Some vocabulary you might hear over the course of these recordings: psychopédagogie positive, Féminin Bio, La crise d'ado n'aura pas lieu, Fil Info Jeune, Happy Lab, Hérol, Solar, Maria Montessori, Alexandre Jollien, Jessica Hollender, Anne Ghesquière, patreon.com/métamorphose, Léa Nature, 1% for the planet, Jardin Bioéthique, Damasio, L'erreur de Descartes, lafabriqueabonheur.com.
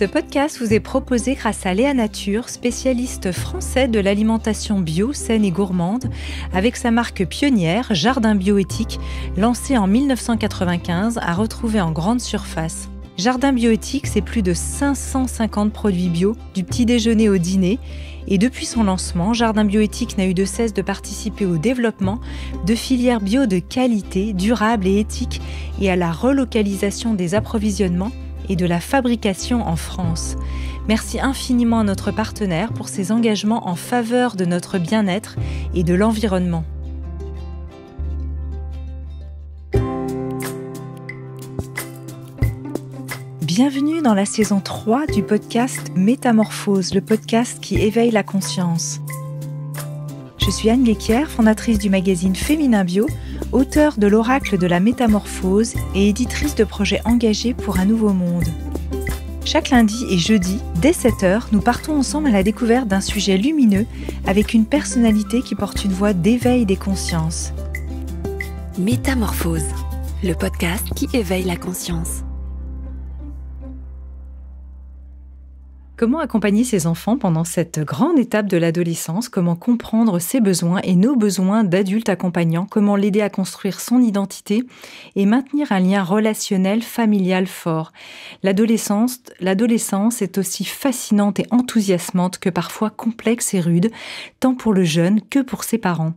Ce podcast vous est proposé grâce à Léa Nature, spécialiste français de l'alimentation bio, saine et gourmande, avec sa marque pionnière Jardin Bioéthique, lancée en 1995, à retrouver en grande surface. Jardin Bioéthique, c'est plus de 550 produits bio, du petit déjeuner au dîner. Et depuis son lancement, Jardin Bioéthique n'a eu de cesse de participer au développement de filières bio de qualité, durables et éthiques, et à la relocalisation des approvisionnements et de la fabrication en France. Merci infiniment à notre partenaire pour ses engagements en faveur de notre bien-être et de l'environnement. Bienvenue dans la saison 3 du podcast Métamorphose, le podcast qui éveille la conscience. Je suis Anne Ghesquière, fondatrice du magazine Féminin Bio, auteure de l'oracle de la métamorphose et éditrice de projets engagés pour un nouveau monde. Chaque lundi et jeudi, dès 7h, nous partons ensemble à la découverte d'un sujet lumineux avec une personnalité qui porte une voix d'éveil des consciences. Métamorphose, le podcast qui éveille la conscience. Comment accompagner ses enfants pendant cette grande étape de l'adolescence? Comment comprendre ses besoins et nos besoins d'adultes accompagnants? Comment l'aider à construire son identité et maintenir un lien relationnel familial fort? L'adolescence est aussi fascinante et enthousiasmante que parfois complexe et rude, tant pour le jeune que pour ses parents.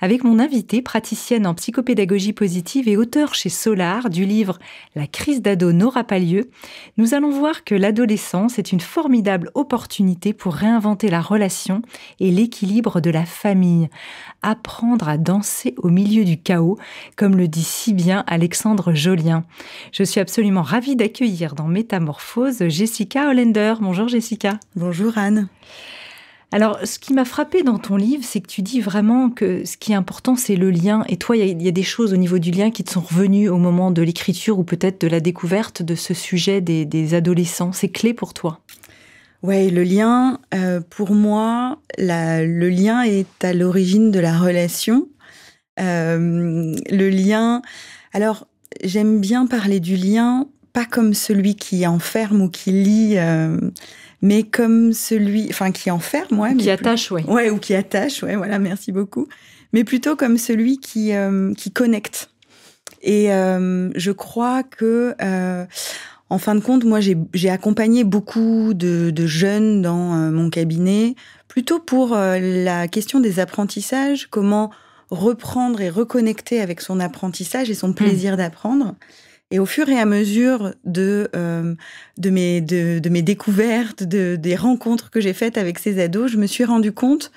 Avec mon invitée, praticienne en psychopédagogie positive et auteure chez Solar du livre « La crise d'ado n'aura pas lieu », nous allons voir que l'adolescence est une formidable opportunité pour réinventer la relation et l'équilibre de la famille. Apprendre à danser au milieu du chaos, comme le dit si bien Alexandre Jollien. Je suis absolument ravie d'accueillir dans Métamorphose Jessica Hollender. Bonjour Jessica. Bonjour Anne. Alors, ce qui m'a frappée dans ton livre, c'est que tu dis vraiment que ce qui est important, c'est le lien. Et toi, il y a des choses au niveau du lien qui te sont revenues au moment de l'écriture ou peut-être de la découverte de ce sujet des adolescents. C'est clé pour toi? Oui, le lien, pour moi, le lien est à l'origine de la relation. Le lien... Alors, j'aime bien parler du lien, pas comme celui qui enferme ou qui lie, mais comme celui... Enfin, qui enferme, ouais. Ou qui attache, oui. Ouais, ou qui attache, ouais, voilà, merci beaucoup. Mais plutôt comme celui qui connecte. Et je crois que... En fin de compte, moi, j'ai accompagné beaucoup de jeunes dans mon cabinet, plutôt pour la question des apprentissages, comment reprendre et reconnecter avec son apprentissage et son plaisir d'apprendre. Et au fur et à mesure de mes découvertes, des rencontres que j'ai faites avec ces ados, je me suis rendu compte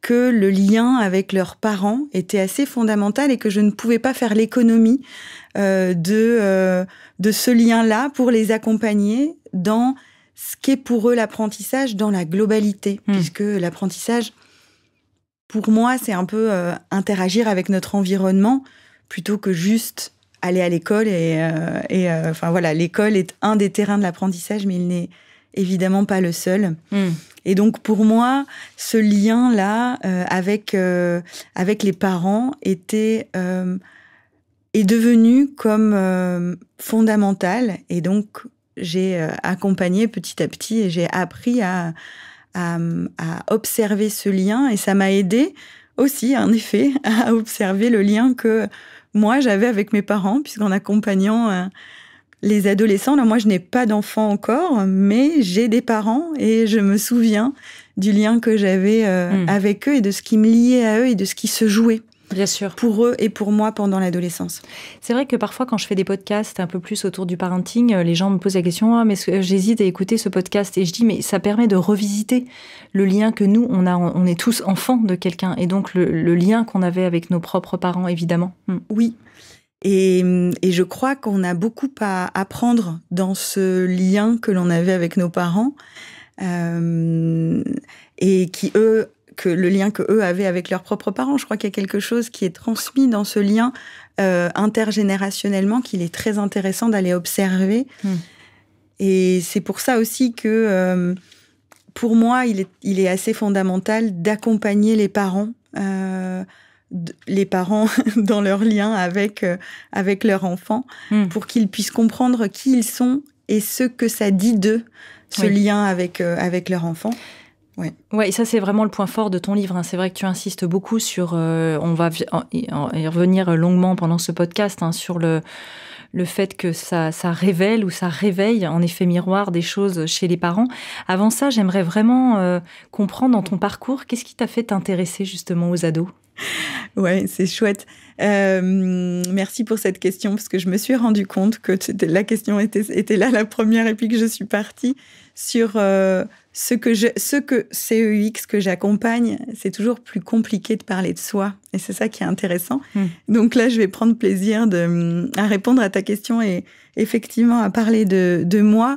que le lien avec leurs parents était assez fondamental et que je ne pouvais pas faire l'économie de ce lien-là pour les accompagner dans ce qu'est pour eux l'apprentissage dans la globalité. Puisque l'apprentissage, pour moi, c'est un peu interagir avec notre environnement plutôt que juste aller à l'école. Enfin voilà, l'école est un des terrains de l'apprentissage, mais il n'est évidemment pas le seul. Et donc, pour moi, ce lien-là avec les parents est devenu comme fondamental. Et donc, j'ai accompagné petit à petit et j'ai appris à observer ce lien. Et ça m'a aidé aussi, en effet, à observer le lien que moi, j'avais avec mes parents, puisqu'en accompagnant... les adolescents, là, moi, je n'ai pas d'enfants encore, mais j'ai des parents et je me souviens du lien que j'avais avec eux et de ce qui me liait à eux et de ce qui se jouait. Bien sûr. Pour eux et pour moi pendant l'adolescence. C'est vrai que parfois, quand je fais des podcasts un peu plus autour du parenting, les gens me posent la question « Ah, mais j'hésite à écouter ce podcast ». Et je dis « Mais ça permet de revisiter le lien que nous, on a. On est tous enfants de quelqu'un. Et donc, le lien qu'on avait avec nos propres parents, évidemment. » Oui. Et je crois qu'on a beaucoup à apprendre dans ce lien que l'on avait avec nos parents et que le lien que eux avaient avec leurs propres parents. Je crois qu'il y a quelque chose qui est transmis dans ce lien intergénérationnellement qu'il est très intéressant d'aller observer. Et c'est pour ça aussi que pour moi, il est assez fondamental d'accompagner les parents dans leur lien avec leur enfant pour qu'ils puissent comprendre qui ils sont et ce que ça dit d'eux ce lien avec, avec leur enfant. Oui, ouais, ça c'est vraiment le point fort de ton livre. Hein. C'est vrai que tu insistes beaucoup sur, on va y revenir longuement pendant ce podcast, hein, sur le fait que ça révèle ou ça réveille en effet miroir des choses chez les parents. Avant ça, j'aimerais vraiment comprendre dans ton parcours, qu'est-ce qui t'a fait t'intéresser justement aux ados ? Ouais, c'est chouette. Merci pour cette question, parce que je me suis rendu compte que la question était là la première, et puis que je suis partie sur ce que CEUX que j'accompagne. C'est toujours plus compliqué de parler de soi, et c'est ça qui est intéressant. Donc là, je vais prendre plaisir à répondre à ta question et effectivement à parler de moi.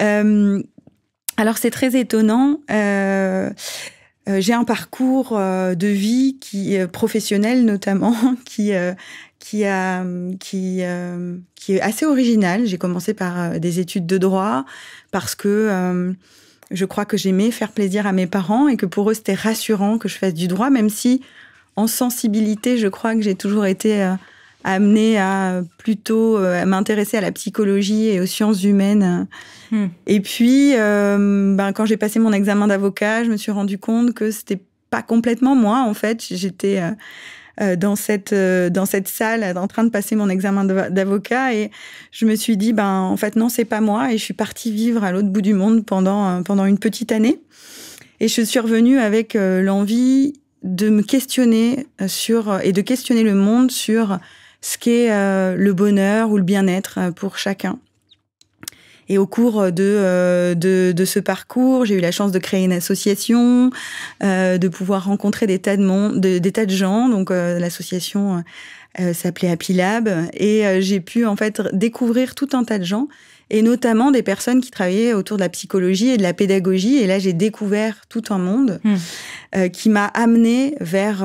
Alors, c'est très étonnant. J'ai un parcours de vie professionnel notamment, qui est assez original. J'ai commencé par des études de droit parce que je crois que j'aimais faire plaisir à mes parents et que pour eux c'était rassurant que je fasse du droit, même si en sensibilité, je crois que j'ai toujours été amenée à plutôt m'intéresser à la psychologie et aux sciences humaines. Et puis, quand j'ai passé mon examen d'avocat, je me suis rendu compte que c'était pas complètement moi, en fait. J'étais dans cette salle en train de passer mon examen d'avocat et je me suis dit, en fait, non, c'est pas moi. Et je suis partie vivre à l'autre bout du monde pendant une petite année. Et je suis revenue avec l'envie de me questionner et de questionner le monde sur ce qu'est le bonheur ou le bien-être pour chacun. Et au cours de ce parcours, j'ai eu la chance de créer une association, de pouvoir rencontrer des tas de gens. Donc l'association s'appelait Happy Lab et j'ai pu en fait découvrir tout un tas de gens et notamment des personnes qui travaillaient autour de la psychologie et de la pédagogie. Et là, j'ai découvert tout un monde qui m'a amenée vers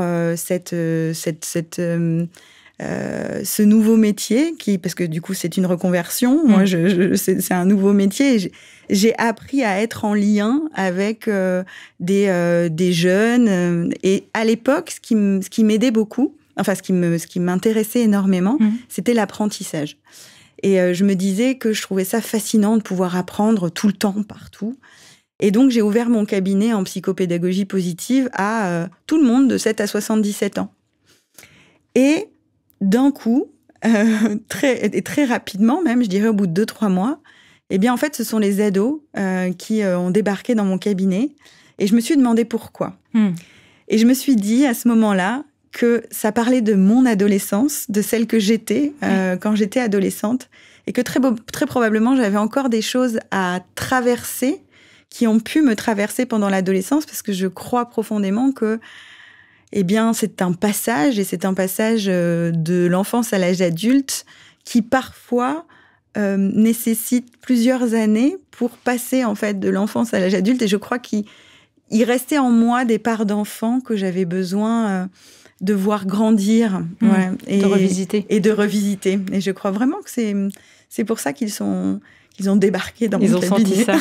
ce nouveau métier, parce que du coup c'est une reconversion. Moi, c'est un nouveau métier. J'ai appris à être en lien avec des jeunes. Et à l'époque, ce qui m'aidait beaucoup, enfin ce qui m'intéressait énormément, c'était l'apprentissage. Et je me disais que je trouvais ça fascinant de pouvoir apprendre tout le temps, partout. Et donc j'ai ouvert mon cabinet en psychopédagogie positive à tout le monde de 7 à 77 ans. Et d'un coup, très rapidement même, je dirais au bout de 2-3 mois, eh bien en fait, ce sont les ados qui ont débarqué dans mon cabinet. Et je me suis demandé pourquoi. Et je me suis dit à ce moment-là que ça parlait de mon adolescence, de celle que j'étais quand j'étais adolescente, et que très probablement, j'avais encore des choses à traverser, qui ont pu me traverser pendant l'adolescence, parce que je crois profondément que c'est un passage, et c'est un passage de l'enfance à l'âge adulte qui parfois nécessite plusieurs années pour passer en fait de l'enfance à l'âge adulte. Et je crois qu'il restait en moi des parts d'enfant que j'avais besoin de voir grandir, et de revisiter. Et je crois vraiment que c'est pour ça qu'ils ont débarqué dans mon cabinet. Ils ont senti ça.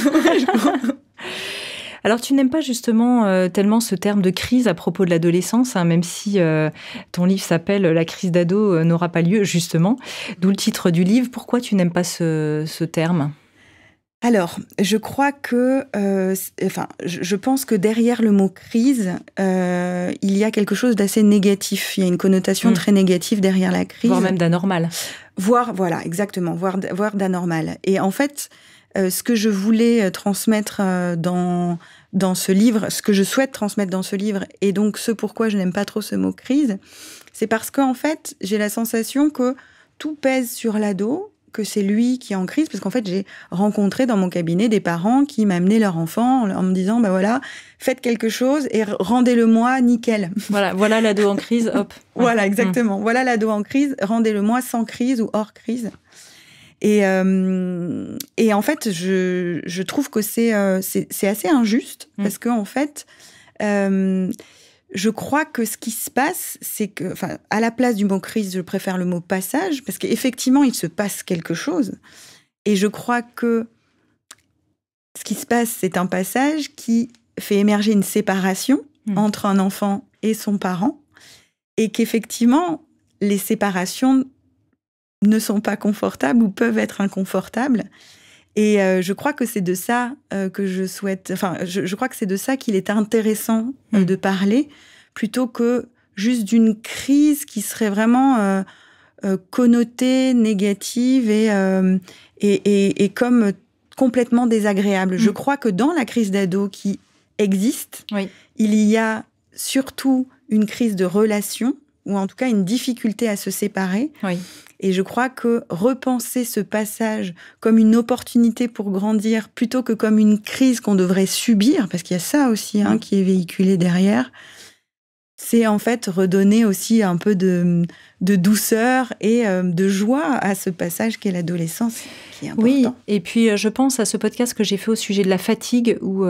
Alors, tu n'aimes pas justement tellement ce terme de crise à propos de l'adolescence, hein, même si ton livre s'appelle « La crise d'ado n'aura pas lieu », justement, d'où le titre du livre. Pourquoi tu n'aimes pas ce terme ? Alors, je crois que... je pense que derrière le mot « crise », il y a quelque chose d'assez négatif. Il y a une connotation très négative derrière la crise. Voire même d'anormal. Voilà, exactement, voire d'anormal. Et en fait... ce que je voulais transmettre dans ce livre, ce que je souhaite transmettre dans ce livre, et donc ce pourquoi je n'aime pas trop ce mot « crise », c'est parce qu'en fait, j'ai la sensation que tout pèse sur l'ado, que c'est lui qui est en crise, parce qu'en fait, j'ai rencontré dans mon cabinet des parents qui m'amenaient leur enfant en me disant « ben voilà, faites quelque chose et rendez-le-moi nickel ». Voilà l'ado en crise, hop. Voilà, exactement. Voilà l'ado en crise, rendez-le-moi sans crise ou hors crise. Et en fait, je trouve que c'est assez injuste, parce que en fait, je crois que ce qui se passe, c'est que, enfin, à la place du mot crise, je préfère le mot passage, parce qu'effectivement, il se passe quelque chose. Et je crois que ce qui se passe, c'est un passage qui fait émerger une séparation entre un enfant et son parent, et qu'effectivement, les séparations ne sont pas confortables ou peuvent être inconfortables. Et je crois que c'est de ça que je souhaite... Enfin, je crois que c'est de ça qu'il est intéressant de parler, plutôt que juste d'une crise qui serait vraiment connotée, négative et comme complètement désagréable. Je crois que dans la crise d'ado qui existe, il y a surtout une crise de relation, ou en tout cas une difficulté à se séparer. Et je crois que repenser ce passage comme une opportunité pour grandir, plutôt que comme une crise qu'on devrait subir, parce qu'il y a ça aussi qui est véhiculé derrière, c'est en fait redonner aussi un peu de douceur et de joie à ce passage qu'est l'adolescence, qui est important. Oui, et puis je pense à ce podcast que j'ai fait au sujet de la fatigue, où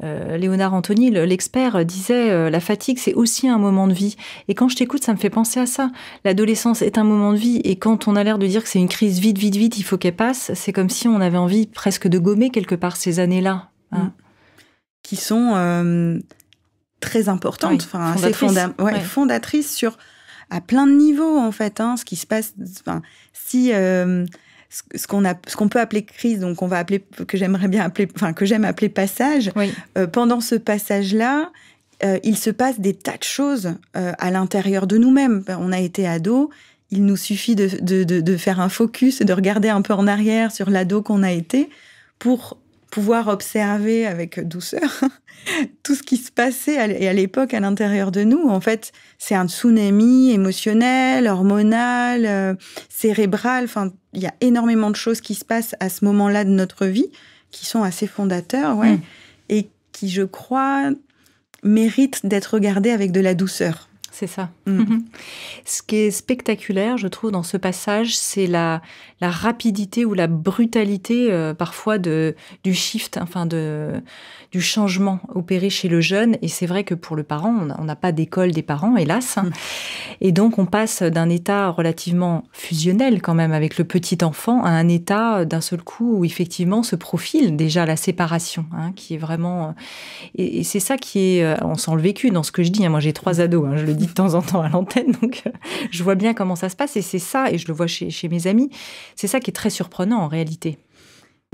Léonard Anthony, l'expert, disait « La fatigue, c'est aussi un moment de vie ». Et quand je t'écoute, ça me fait penser à ça. L'adolescence est un moment de vie, et quand on a l'air de dire que c'est une crise vite, il faut qu'elle passe, c'est comme si on avait envie presque de gommer quelque part ces années-là. Qui sont... très importante, enfin assez fondatrice sur à plein de niveaux en fait. Ce qui se passe, enfin si ce qu'on peut appeler crise, donc on va appeler que j'aime appeler passage. Pendant ce passage-là, il se passe des tas de choses à l'intérieur de nous-mêmes. On a été ados. Il nous suffit de faire un focus, de regarder un peu en arrière sur l'ado qu'on a été pour pouvoir observer avec douceur tout ce qui se passait à l'époque à l'intérieur de nous. En fait, c'est un tsunami émotionnel, hormonal, cérébral. Enfin, il y a énormément de choses qui se passent à ce moment-là de notre vie, qui sont assez fondateurs, et qui, je crois, méritent d'être regardées avec de la douceur. C'est ça. Ce qui est spectaculaire, je trouve, dans ce passage, c'est la rapidité ou la brutalité parfois du shift, enfin du changement opéré chez le jeune. Et c'est vrai que pour le parent, on n'a pas d'école des parents, hélas. Et donc, on passe d'un état relativement fusionnel quand même avec le petit enfant à un état d'un seul coup où effectivement se profile déjà la séparation, qui est vraiment... Et c'est ça qui est... Alors, on sent le vécu dans ce que je dis. Moi, j'ai 3 ados, je le dis de temps en temps à l'antenne, donc je vois bien comment ça se passe, et c'est ça, et je le vois chez mes amis, c'est ça qui est très surprenant en réalité.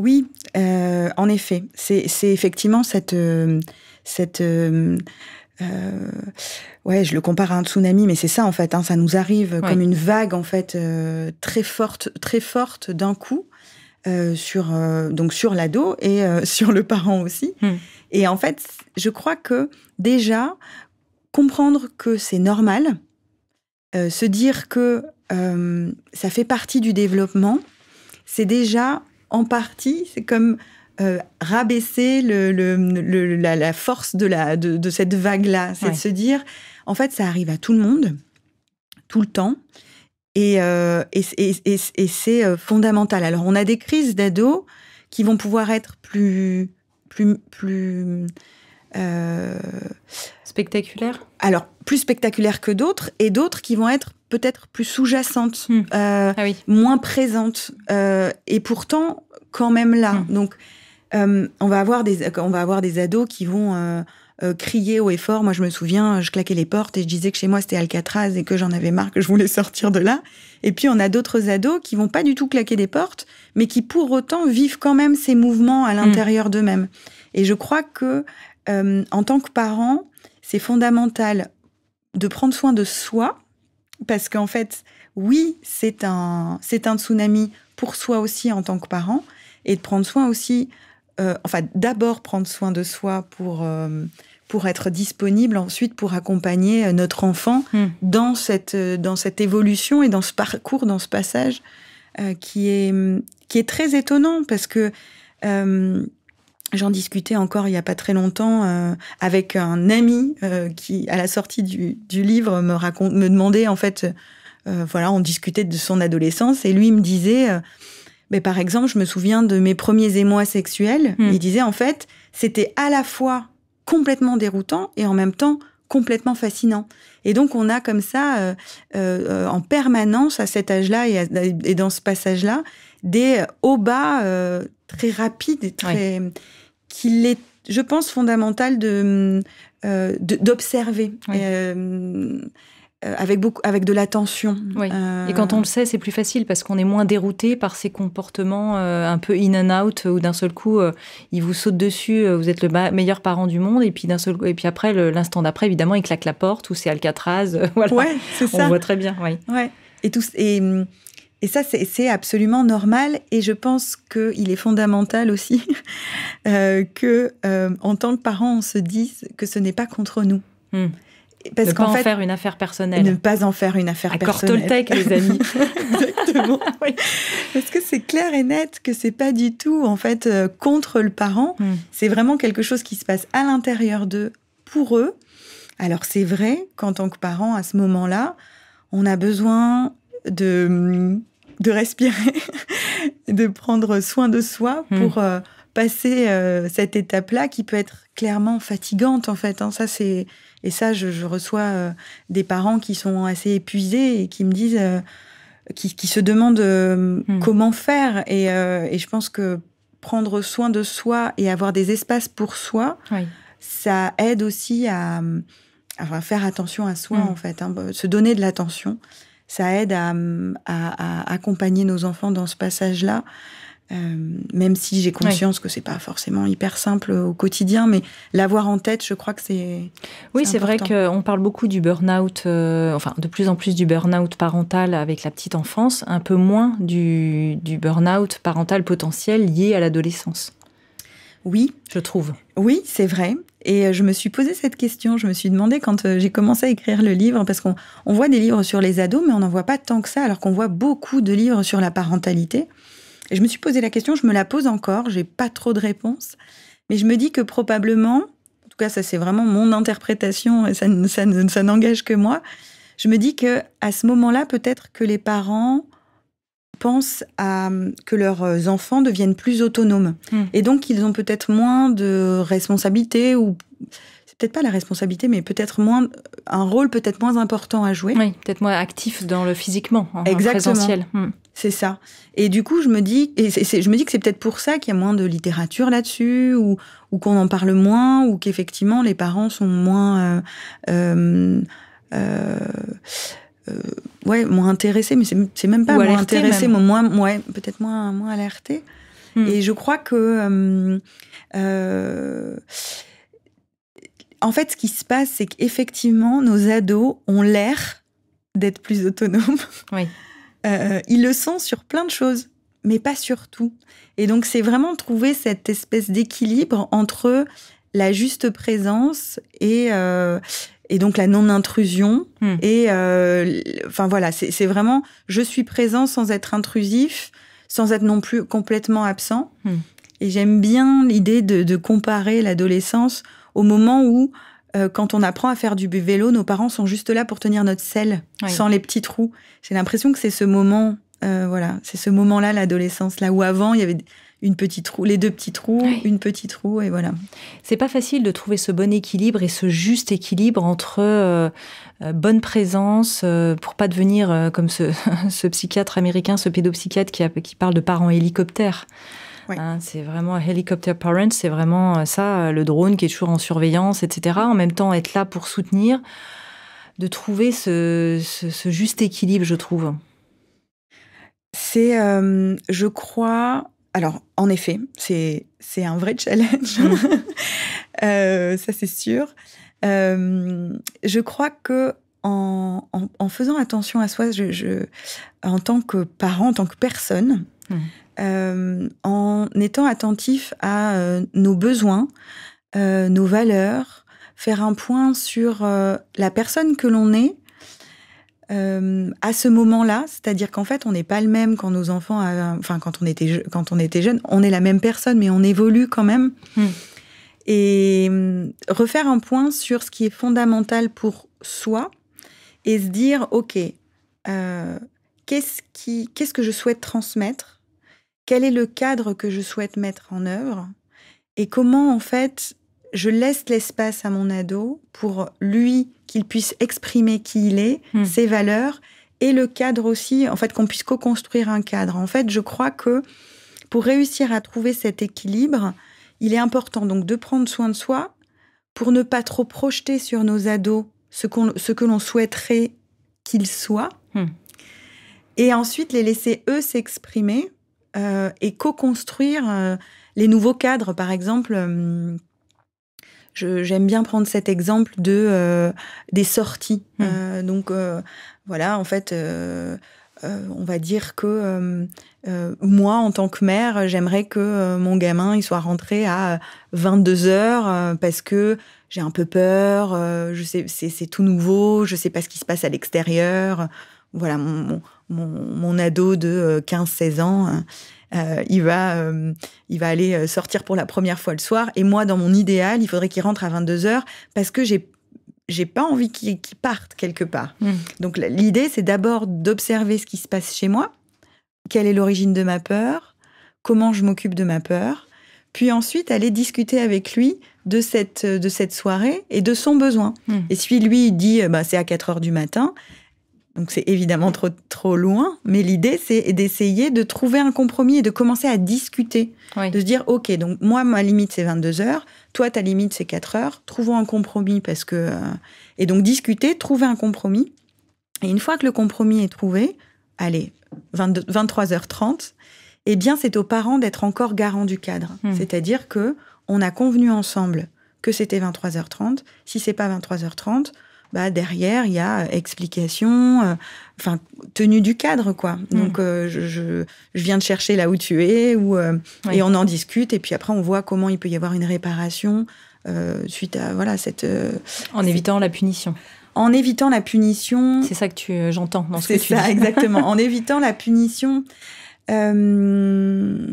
Oui, en effet, c'est effectivement ouais, je le compare à un tsunami, mais c'est ça en fait, ça nous arrive comme une vague en fait, très forte d'un coup, donc sur l'ado et sur le parent aussi. Et en fait, je crois que déjà, comprendre que c'est normal, se dire que ça fait partie du développement, c'est déjà en partie, c'est comme rabaisser la force de cette vague-là. C'est de se dire, en fait, ça arrive à tout le monde, tout le temps, et c'est fondamental. Alors, on a des crises d'ados qui vont pouvoir être plus spectaculaires. Alors, plus spectaculaires que d'autres, et d'autres qui vont être peut-être plus sous-jacentes, moins présentes, et pourtant quand même là. Donc, on va avoir des ados qui vont crier haut et fort. Moi, je me souviens, je claquais les portes et je disais que chez moi c'était Alcatraz et que j'en avais marre, que je voulais sortir de là. Et puis, on a d'autres ados qui vont pas du tout claquer des portes, mais qui pour autant vivent quand même ces mouvements à l'intérieur d'eux-mêmes. Et je crois que, en tant que parent, c'est fondamental de prendre soin de soi, parce qu'en fait, oui, c'est un tsunami pour soi aussi en tant que parent, et de prendre soin aussi, enfin, d'abord prendre soin de soi pour être disponible ensuite pour accompagner notre enfant dans cette évolution et dans ce parcours, dans ce passage qui est très étonnant, parce que j'en discutais encore il n'y a pas très longtemps avec un ami qui, à la sortie du livre, me demandait, en fait, voilà, on discutait de son adolescence, et lui, il me disait, mais par exemple, je me souviens de mes premiers émois sexuels. Il disait, en fait, c'était à la fois complètement déroutant et en même temps complètement fascinant. Et donc, on a comme ça, en permanence, à cet âge-là et dans ce passage-là, des hauts-bas très rapides et très... qu'il est, je pense, fondamental d'observer avec de l'attention. Oui. Et quand on le sait, c'est plus facile parce qu'on est moins dérouté par ces comportements un peu in and out où d'un seul coup, ils vous sautent dessus, vous êtes le meilleur parent du monde et puis d'un seul coup, et puis après, l'instant d'après, évidemment, ils claquent la porte ou c'est Alcatraz. Voilà. Ouais, c'est ça. On voit très bien. Oui. Ouais. Et ça, c'est absolument normal. Et je pense qu'il est fondamental aussi qu'en tant que parents, on se dise que ce n'est pas contre nous. Mm. Parce qu'en fait, ne pas en faire une affaire personnelle. Ne pas en faire une affaire personnelle. À Cortoltec, les amis. Exactement. Oui. Parce que c'est clair et net que c'est pas du tout, en fait, contre le parent. Mm. C'est vraiment quelque chose qui se passe à l'intérieur d'eux, pour eux. Alors, c'est vrai qu'en tant que parent, à ce moment-là, on a besoin de respirer, de prendre soin de soi pour passer cette étape-là qui peut être clairement fatigante, en fait. Hein. Ça, c'est... Et ça, je reçois des parents qui sont assez épuisés et qui me disent... qui se demandent comment faire. Et je pense que prendre soin de soi et avoir des espaces pour soi, oui, ça aide aussi à... Enfin, faire attention à soi, en fait. Hein. Se donner de l'attention, ça aide à accompagner nos enfants dans ce passage-là, même si j'ai conscience, oui, que c'est pas forcément hyper simple au quotidien, mais l'avoir en tête, je crois que c'est... Oui, c'est vrai qu'on parle beaucoup du burn-out, enfin de plus en plus du burn-out parental avec la petite enfance, un peu moins du burn-out parental potentiel lié à l'adolescence. Oui. Je trouve. Oui, c'est vrai. Et je me suis posé cette question, je me suis demandé quand j'ai commencé à écrire le livre, parce qu'on voit des livres sur les ados, mais on n'en voit pas tant que ça, alors qu'on voit beaucoup de livres sur la parentalité. Et je me suis posé la question, je me la pose encore, j'ai pas trop de réponses, mais je me dis que probablement, en tout cas ça c'est vraiment mon interprétation, et ça n'engage que moi, je me dis que à ce moment-là, peut-être que les parents pensent à que leurs enfants deviennent plus autonomes. Et donc, ils ont peut-être moins de responsabilité, ou c'est peut-être pas la responsabilité, mais peut-être moins un rôle peut-être moins important à jouer. Oui, peut-être moins actif dans le physiquement, en présentiel. C'est ça. Et du coup, je me dis que c'est peut-être pour ça qu'il y a moins de littérature là-dessus, ou qu'on en parle moins, ou qu'effectivement, les parents sont moins... ouais, moins intéressé, mais c'est même pas moins intéressé, ouais, peut-être moins alerté. Et je crois que en fait ce qui se passe, c'est qu'effectivement nos ados ont l'air d'être plus autonomes. Oui. Ils le sont sur plein de choses, mais pas sur tout. Et donc c'est vraiment trouver cette espèce d'équilibre entre la juste présence et donc la non-intrusion, et enfin voilà, c'est vraiment je suis présent sans être intrusif, sans être non plus complètement absent. Et j'aime bien l'idée de comparer l'adolescence au moment où, quand on apprend à faire du vélo, nos parents sont juste là pour tenir notre selle, oui, sans les petits trous. J'ai l'impression que c'est ce moment, voilà, c'est ce moment-là, l'adolescence, là où avant il y avait... Une petite roue, les deux petits trous, oui, une petite roue, et voilà. C'est pas facile de trouver ce bon équilibre et ce juste équilibre entre bonne présence, pour pas devenir comme ce psychiatre américain, ce pédopsychiatre qui parle de parents hélicoptères. Oui. Hein, c'est vraiment helicopter parents, c'est vraiment ça, le drone qui est toujours en surveillance, etc. En même temps, être là pour soutenir, de trouver ce juste équilibre, je trouve. C'est, je crois... Alors, en effet, c'est un vrai challenge, ça c'est sûr. Je crois que en faisant attention à soi, en tant que parent, en tant que personne, en étant attentif à nos besoins, nos valeurs, faire un point sur la personne que l'on est, à ce moment-là, c'est-à-dire qu'en fait, on n'est pas le même quand nos enfants, enfin quand on était jeune, on est la même personne, mais on évolue quand même. Et refaire un point sur ce qui est fondamental pour soi et se dire, ok, qu'est-ce que je souhaite transmettre? Quel est le cadre que je souhaite mettre en œuvre? Et comment en fait je laisse l'espace à mon ado pour lui, qu'il puisse exprimer qui il est, ses valeurs, et le cadre aussi, en fait, qu'on puisse co-construire un cadre. En fait, je crois que pour réussir à trouver cet équilibre, il est important donc de prendre soin de soi pour ne pas trop projeter sur nos ados ce que l'on souhaiterait qu'ils soient, et ensuite les laisser eux s'exprimer et co-construire les nouveaux cadres. Par exemple, j'aime bien prendre cet exemple de, des sorties. Donc voilà, en fait, on va dire que moi, en tant que mère, j'aimerais que mon gamin il soit rentré à 22h parce que j'ai un peu peur, c'est tout nouveau, je sais pas ce qui se passe à l'extérieur. Voilà, mon ado de 15-16 ans, il va aller sortir pour la première fois le soir. Et moi, dans mon idéal, il faudrait qu'il rentre à 22h parce que j'ai pas envie qu'il parte quelque part. Donc l'idée, c'est d'abord d'observer ce qui se passe chez moi, quelle est l'origine de ma peur, comment je m'occupe de ma peur, puis ensuite aller discuter avec lui de cette soirée et de son besoin. Et si lui, il dit bah, c'est à 4h du matin, donc c'est évidemment trop loin, mais l'idée, c'est d'essayer de trouver un compromis et de commencer à discuter. De se dire, OK, donc moi, ma limite, c'est 22h, toi, ta limite, c'est 4h, trouvons un compromis parce que... Et donc, discuter, trouver un compromis. Et une fois que le compromis est trouvé, allez, 23h30, eh bien, c'est aux parents d'être encore garants du cadre. C'est-à-dire que on a convenu ensemble que c'était 23h30. Si c'est pas 23h30... Bah, derrière, il y a explication, enfin, tenue du cadre, quoi. Donc, je viens de chercher là où tu es, où, et on en discute, et puis après, on voit comment il peut y avoir une réparation suite à, voilà, cette... en évitant la punition. En évitant la punition... C'est ça que j'entends dans ce que tu dis. C'est ça, exactement. En évitant la punition un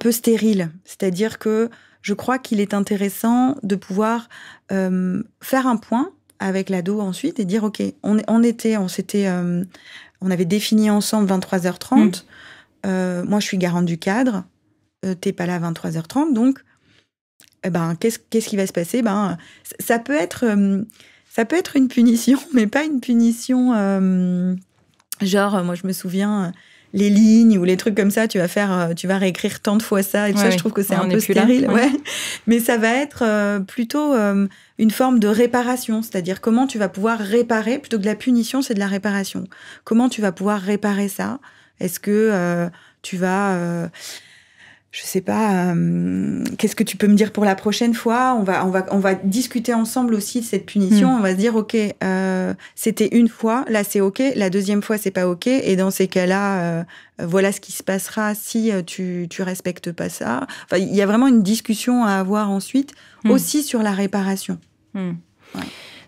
peu stérile. C'est-à-dire que je crois qu'il est intéressant de pouvoir faire un point avec l'ado ensuite et dire OK, on avait défini ensemble 23h30. Moi, je suis garante du cadre. T'es pas là à 23h30, donc qu'est-ce qui va se passer? Ça peut être une punition, mais pas une punition genre moi je me souviens les lignes ou les trucs comme ça, tu vas réécrire tant de fois ça et tout ça. Je trouve que c'est un peu stérile. Mais ça va être plutôt une forme de réparation, c'est-à-dire comment tu vas pouvoir réparer, plutôt que de la punition, c'est de la réparation. Comment tu vas pouvoir réparer ça? Est-ce que tu vas... je sais pas, qu'est-ce que tu peux me dire pour la prochaine fois? On va discuter ensemble aussi de cette punition. On va se dire, OK, c'était une fois, là c'est OK, la deuxième fois c'est pas OK, et dans ces cas-là, voilà ce qui se passera si tu respectes pas ça. Enfin, il y a vraiment une discussion à avoir ensuite, aussi sur la réparation.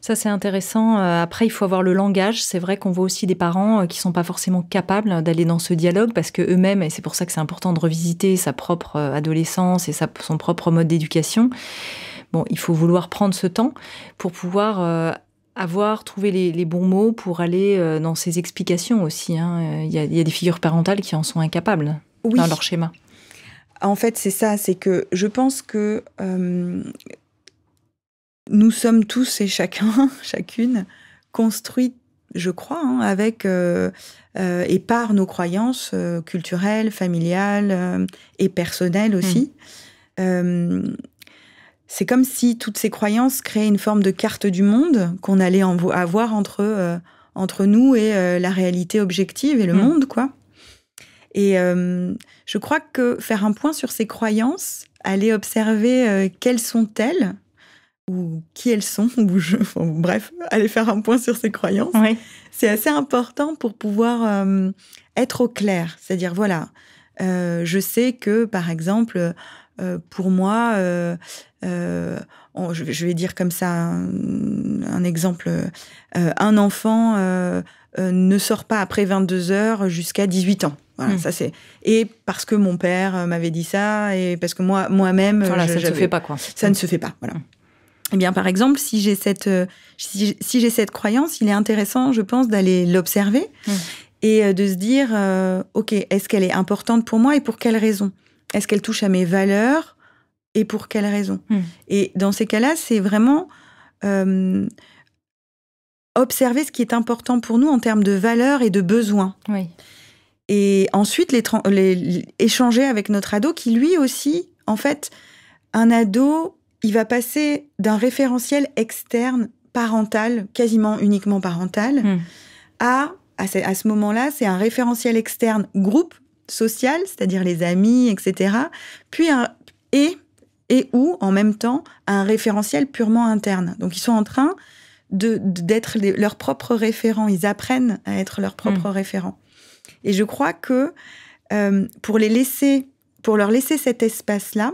Ça, c'est intéressant. Après, il faut avoir le langage. C'est vrai qu'on voit aussi des parents qui ne sont pas forcément capables d'aller dans ce dialogue parce qu'eux-mêmes, et c'est pour ça que c'est important de revisiter sa propre adolescence et son propre mode d'éducation. Bon, il faut vouloir prendre ce temps pour pouvoir trouver les bons mots pour aller dans ces explications aussi. Il y a des figures parentales qui en sont incapables dans leur schéma. En fait, c'est ça. C'est que je pense que... nous sommes tous et chacune, construits, je crois, avec et par nos croyances culturelles, familiales et personnelles aussi. C'est comme si toutes ces croyances créaient une forme de carte du monde qu'on allait avoir entre nous et la réalité objective et le monde, quoi. Et je crois que faire un point sur ces croyances, aller observer quelles sont-elles, ou qui elles sont, ou bref, aller faire un point sur ses croyances, c'est assez important pour pouvoir être au clair. C'est-à-dire, voilà, je sais que, par exemple, pour moi, je vais dire comme ça un exemple, un enfant ne sort pas après 22h jusqu'à 18 ans. Voilà, ça c'est... Et parce que mon père m'avait dit ça, et parce que moi-même... Voilà, ça ne se fait pas, quoi. Ça ne se fait pas, voilà. Eh bien, par exemple, si j'ai cette croyance, il est intéressant, je pense, d'aller l'observer et de se dire, OK, est-ce qu'elle est importante pour moi et pour quelle raison? Est-ce qu'elle touche à mes valeurs et pour quelle raison? Et dans ces cas-là, c'est vraiment observer ce qui est important pour nous en termes de valeurs et de besoins. Et ensuite, échanger avec notre ado qui, lui aussi, en fait, un ado... Il va passer d'un référentiel externe, parental, quasiment uniquement parental, à ce moment-là, c'est un référentiel externe groupe, social, c'est-à-dire les amis, etc. Puis ou, en même temps, un référentiel purement interne. Donc, ils sont en train d'être leurs propres référents. Ils apprennent à être leurs propres référents. Et je crois que pour leur laisser cet espace-là,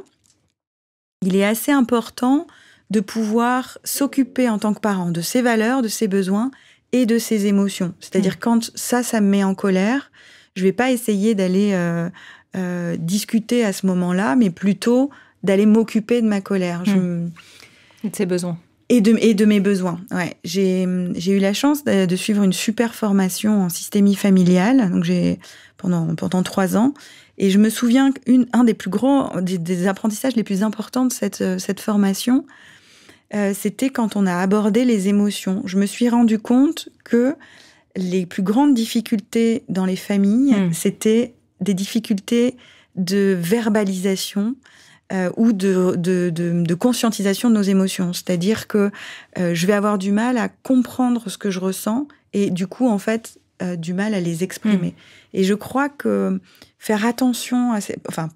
il est assez important de pouvoir s'occuper en tant que parent de ses valeurs, de ses besoins et de ses émotions. C'est-à-dire quand ça me met en colère, je ne vais pas essayer d'aller discuter à ce moment-là, mais plutôt d'aller m'occuper de ma colère. Et de ses besoins. Et de mes besoins, ouais. J'ai eu la chance de suivre une super formation en systémie familiale, donc pendant 3 ans. Et je me souviens qu'un des plus gros, des apprentissages les plus importants de cette formation, c'était quand on a abordé les émotions. Je me suis rendu compte que les plus grandes difficultés dans les familles, c'était des difficultés de verbalisation ou de conscientisation de nos émotions. C'est-à-dire que je vais avoir du mal à comprendre ce que je ressens et du coup, en fait, du mal à les exprimer. Et je crois que faire attention,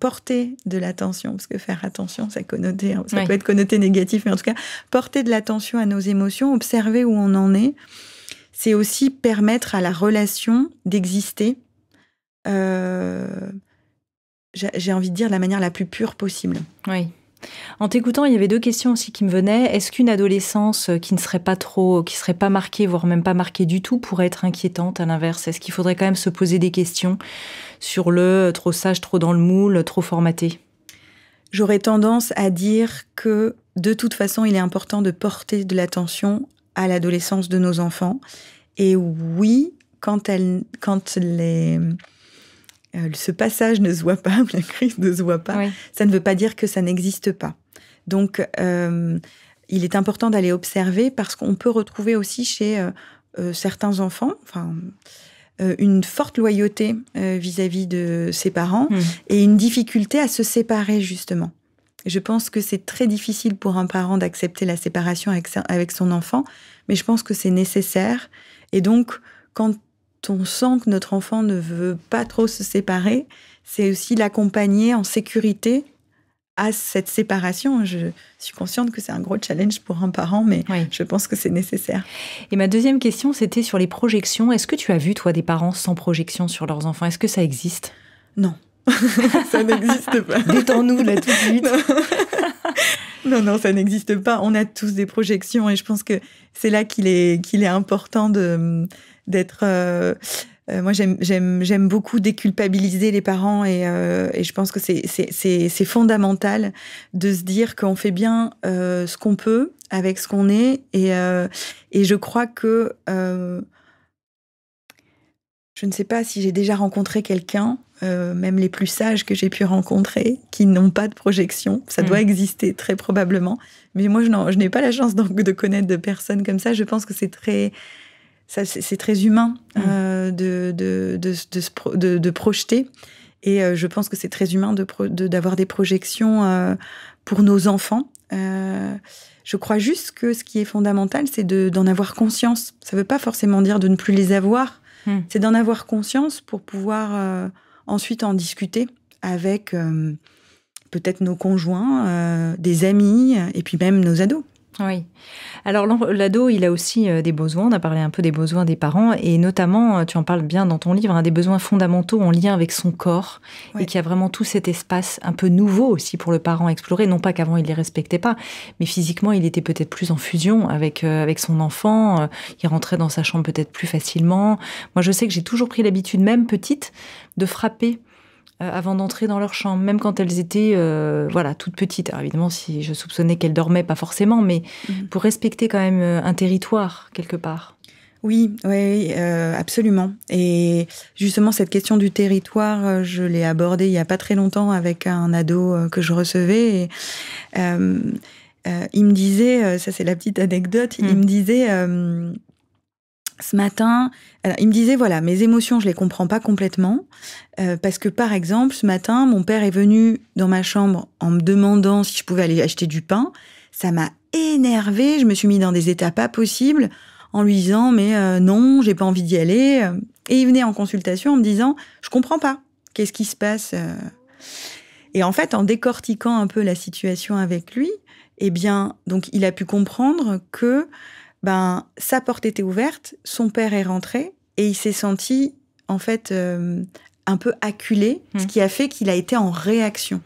porter de l'attention, parce que faire attention, ça connoté, ça peut être connoté négatif, mais en tout cas, porter de l'attention à nos émotions, observer où on en est, c'est aussi permettre à la relation d'exister, j'ai envie de dire, de la manière la plus pure possible. Oui. En t'écoutant, il y avait 2 questions aussi qui me venaient. Est-ce qu'une adolescence qui serait pas marquée, voire même pas marquée du tout, pourrait être inquiétante à l'inverse? Est-ce qu'il faudrait quand même se poser des questions sur le trop sage, trop dans le moule, trop formaté? J'aurais tendance à dire que, de toute façon, il est important de porter de l'attention à l'adolescence de nos enfants. Et oui, ce passage ne se voit pas, la crise ne se voit pas, ça ne veut pas dire que ça n'existe pas. Donc, il est important d'aller observer parce qu'on peut retrouver aussi chez certains enfants une forte loyauté vis-à-vis de ses parents et une difficulté à se séparer, justement. Je pense que c'est très difficile pour un parent d'accepter la séparation avec son enfant, mais je pense que c'est nécessaire. Et donc, quand on sent que notre enfant ne veut pas trop se séparer, c'est aussi l'accompagner en sécurité à cette séparation. Je suis consciente que c'est un gros challenge pour un parent, mais je pense que c'est nécessaire. Et ma deuxième question, c'était sur les projections. Est-ce que tu as vu, toi, des parents sans projection sur leurs enfants? Est-ce que ça existe? Non, ça n'existe pas. Détends-nous là tout de suite. Non, ça n'existe pas. On a tous des projections et je pense que c'est là qu'il est important d'être... moi, j'aime beaucoup déculpabiliser les parents et je pense que c'est fondamental de se dire qu'on fait bien ce qu'on peut avec ce qu'on est et je crois que... je ne sais pas si j'ai déjà rencontré quelqu'un, même les plus sages que j'ai pu rencontrer, qui n'ont pas de projection. Ça doit exister, très probablement. Mais moi, je n'ai pas la chance de connaître de personnes comme ça. Je pense que c'est très humain de projeter. Et je pense que c'est très humain d'avoir des projections pour nos enfants. Je crois juste que ce qui est fondamental, c'est d'en avoir conscience. Ça ne veut pas forcément dire de ne plus les avoir. C'est d'en avoir conscience pour pouvoir ensuite en discuter avec peut-être nos conjoints, des amis et puis même nos ados. Oui. Alors l'ado, il a aussi des besoins. On a parlé un peu des besoins des parents et notamment, tu en parles bien dans ton livre, des besoins fondamentaux en lien avec son corps et qu'il y a vraiment tout cet espace un peu nouveau aussi pour le parent à explorer. Non pas qu'avant il ne les respectait pas, mais physiquement il était peut-être plus en fusion avec son enfant. Il rentrait dans sa chambre peut-être plus facilement. Moi je sais que j'ai toujours pris l'habitude, même petite, de frapper avant d'entrer dans leur chambre, même quand elles étaient toutes petites. Alors évidemment, si je soupçonnais qu'elles dormaient, pas forcément, mais pour respecter quand même un territoire, quelque part. Oui, absolument. Et justement, cette question du territoire, je l'ai abordée il n'y a pas très longtemps avec un ado que je recevais. Et, il me disait, ça c'est la petite anecdote, il me disait... ce matin, il me disait, voilà, mes émotions, je les comprends pas complètement, parce que, par exemple, ce matin, mon père est venu dans ma chambre en me demandant si je pouvais aller acheter du pain. Ça m'a énervée, je me suis mis dans des états pas possibles. en lui disant « mais non, j'ai pas envie d'y aller ». Et il venait en consultation en me disant « je comprends pas, qu'est-ce qui se passe ?» Et en fait, en décortiquant un peu la situation avec lui, eh bien, donc il a pu comprendre que ben, sa porte était ouverte, son père est rentré et il s'est senti en fait un peu acculé, ce qui a fait qu'il a été en réaction.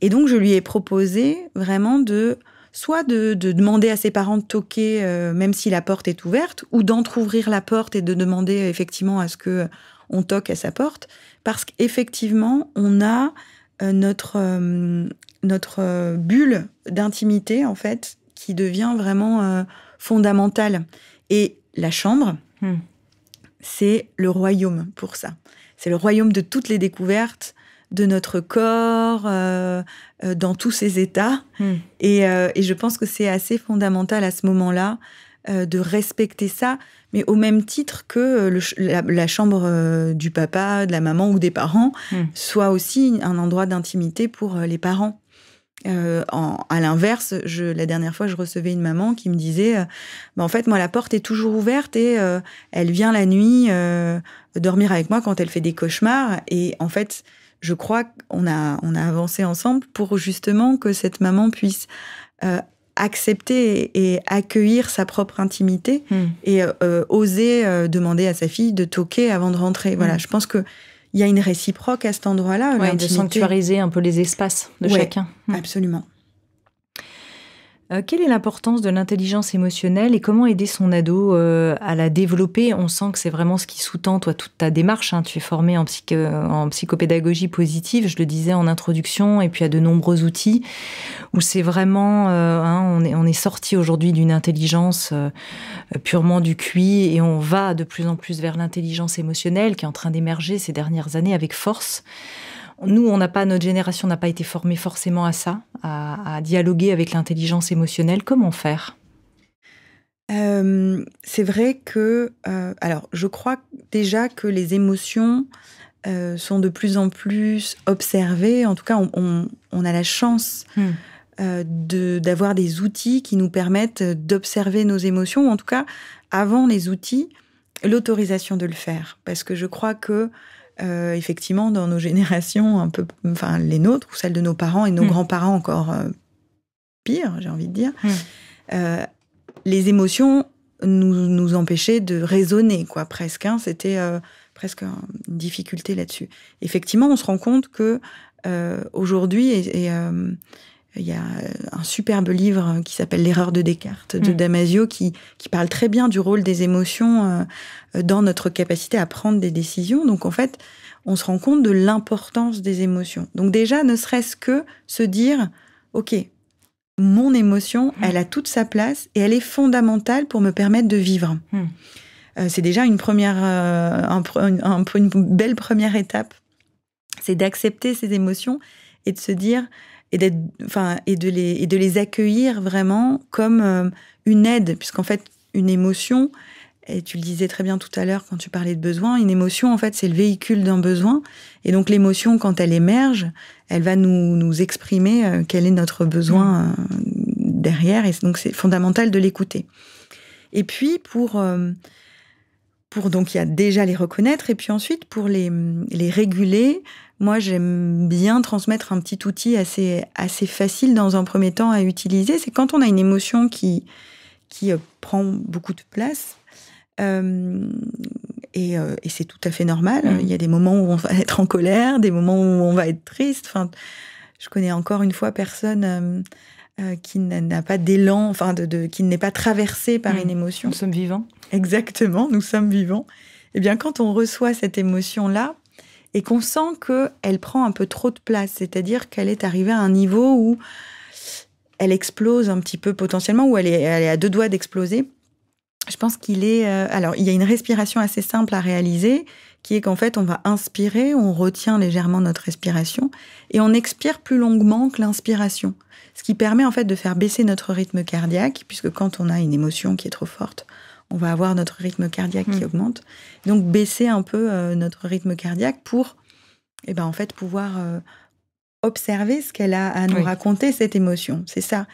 Et donc, je lui ai proposé vraiment de soit de demander à ses parents de toquer, même si la porte est ouverte, ou d'entrouvrir la porte et de demander effectivement à ce qu'on toque à sa porte, parce qu'effectivement, on a notre bulle d'intimité, en fait, qui devient vraiment fondamentale. Et la chambre, c'est le royaume pour ça. C'est le royaume de toutes les découvertes, de notre corps, dans tous ses états. Et je pense que c'est assez fondamental à ce moment-là de respecter ça, mais au même titre que la chambre du papa, de la maman ou des parents soit aussi un endroit d'intimité pour les parents. À l'inverse, la dernière fois, je recevais une maman qui me disait bah, en fait, moi, la porte est toujours ouverte et elle vient la nuit dormir avec moi quand elle fait des cauchemars. Et en fait, je crois qu'on a avancé ensemble pour justement que cette maman puisse accepter et accueillir sa propre intimité et oser demander à sa fille de toquer avant de rentrer. Voilà, je pense qu'il y a une réciproque à cet endroit-là. Ouais, de sanctuariser un peu les espaces de chacun. Absolument. Quelle est l'importance de l'intelligence émotionnelle et comment aider son ado à la développer? On sent que c'est vraiment ce qui sous-tend, toi, toute ta démarche. Hein. Tu es formée en psychopédagogie positive, je le disais en introduction, et puis à de nombreux outils où c'est vraiment... on est sorti aujourd'hui d'une intelligence purement du QI et on va de plus en plus vers l'intelligence émotionnelle qui est en train d'émerger ces dernières années avec force. Nous, notre génération n'a pas été formée forcément à ça, à dialoguer avec l'intelligence émotionnelle. Comment faire? C'est vrai que... alors, je crois déjà que les émotions sont de plus en plus observées. En tout cas, on a la chance d'avoir des outils qui nous permettent d'observer nos émotions, ou en tout cas, avant les outils, l'autorisation de le faire. Parce que je crois que... effectivement, dans nos générations, un peu, enfin les nôtres, ou celles de nos parents et nos grands-parents encore pire, j'ai envie de dire, les émotions nous empêchaient de raisonner, quoi, presque. Hein, c'était presque une difficulté là-dessus. Effectivement, on se rend compte que aujourd'hui, il y a un superbe livre qui s'appelle « L'erreur de Descartes » de Damasio qui parle très bien du rôle des émotions dans notre capacité à prendre des décisions. Donc en fait, on se rend compte de l'importance des émotions. Donc déjà, ne serait-ce que se dire « Ok, mon émotion, elle a toute sa place et elle est fondamentale pour me permettre de vivre. C'est déjà une belle première étape. C'est d'accepter ces émotions et de se dire... Et de les accueillir vraiment comme une aide, puisqu'en fait, une émotion, et tu le disais très bien tout à l'heure quand tu parlais de besoin, une émotion, en fait, c'est le véhicule d'un besoin. Et donc, l'émotion, quand elle émerge, elle va nous exprimer quel est notre besoin derrière. Et donc, c'est fondamental de l'écouter. Et puis, donc, il y a déjà les reconnaître, et puis ensuite, pour les réguler, moi, j'aime bien transmettre un petit outil assez facile dans un premier temps à utiliser. C'est quand on a une émotion qui prend beaucoup de place, et c'est tout à fait normal. Il y a des moments où on va être en colère, des moments où on va être triste. Enfin, je connais encore une fois personne qui n'a pas d'élan, enfin, qui n'est pas traversé par une émotion. Nous sommes vivants. Exactement, nous sommes vivants. Eh bien, quand on reçoit cette émotion-là, et qu'on sent qu'elle prend un peu trop de place, c'est-à-dire qu'elle est arrivée à un niveau où elle explose un petit peu potentiellement, où elle est à deux doigts d'exploser, je pense qu'il est... alors, il y a une respiration assez simple à réaliser, qui est qu'en fait, on va inspirer, on retient légèrement notre respiration, et on expire plus longuement que l'inspiration. Ce qui permet en fait de faire baisser notre rythme cardiaque, puisque quand on a une émotion qui est trop forte, on va avoir notre rythme cardiaque qui augmente. Donc, baisser un peu notre rythme cardiaque pour, eh ben, en fait, pouvoir observer ce qu'elle a à nous raconter, cette émotion. C'est ça.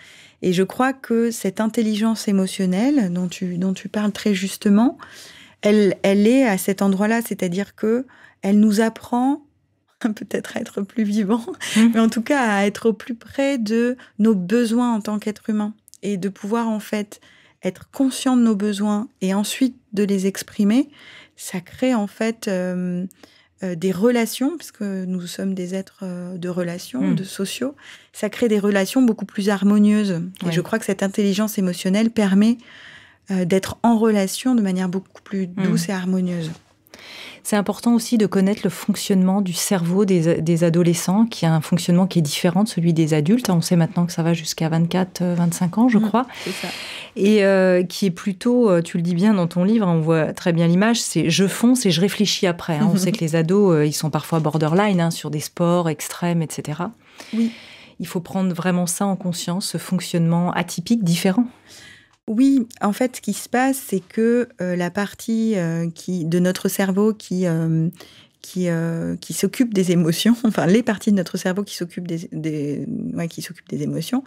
Et je crois que cette intelligence émotionnelle dont tu parles très justement, elle est à cet endroit-là, c'est-à-dire que elle nous apprend peut-être à être plus vivant, mais en tout cas à être au plus près de nos besoins en tant qu'être humain et de pouvoir en fait être conscient de nos besoins et ensuite de les exprimer. Ça crée en fait des relations, parce que nous sommes des êtres de relations, de sociaux. Ça crée des relations beaucoup plus harmonieuses. Ouais. Et je crois que cette intelligence émotionnelle permet d'être en relation de manière beaucoup plus douce et harmonieuse. C'est important aussi de connaître le fonctionnement du cerveau des adolescents, qui a un fonctionnement qui est différent de celui des adultes. On sait maintenant que ça va jusqu'à 24-25 ans, je crois. C'est ça. Et qui est plutôt, tu le dis bien dans ton livre, on voit très bien l'image, c'est « je fonce et je réfléchis après ». On sait que les ados, ils sont parfois borderline sur des sports extrêmes, etc. Oui. Il faut prendre vraiment ça en conscience, ce fonctionnement atypique, différent. Oui, en fait, ce qui se passe, c'est que la partie de notre cerveau qui s'occupe des émotions, enfin, les parties de notre cerveau qui s'occupent des émotions,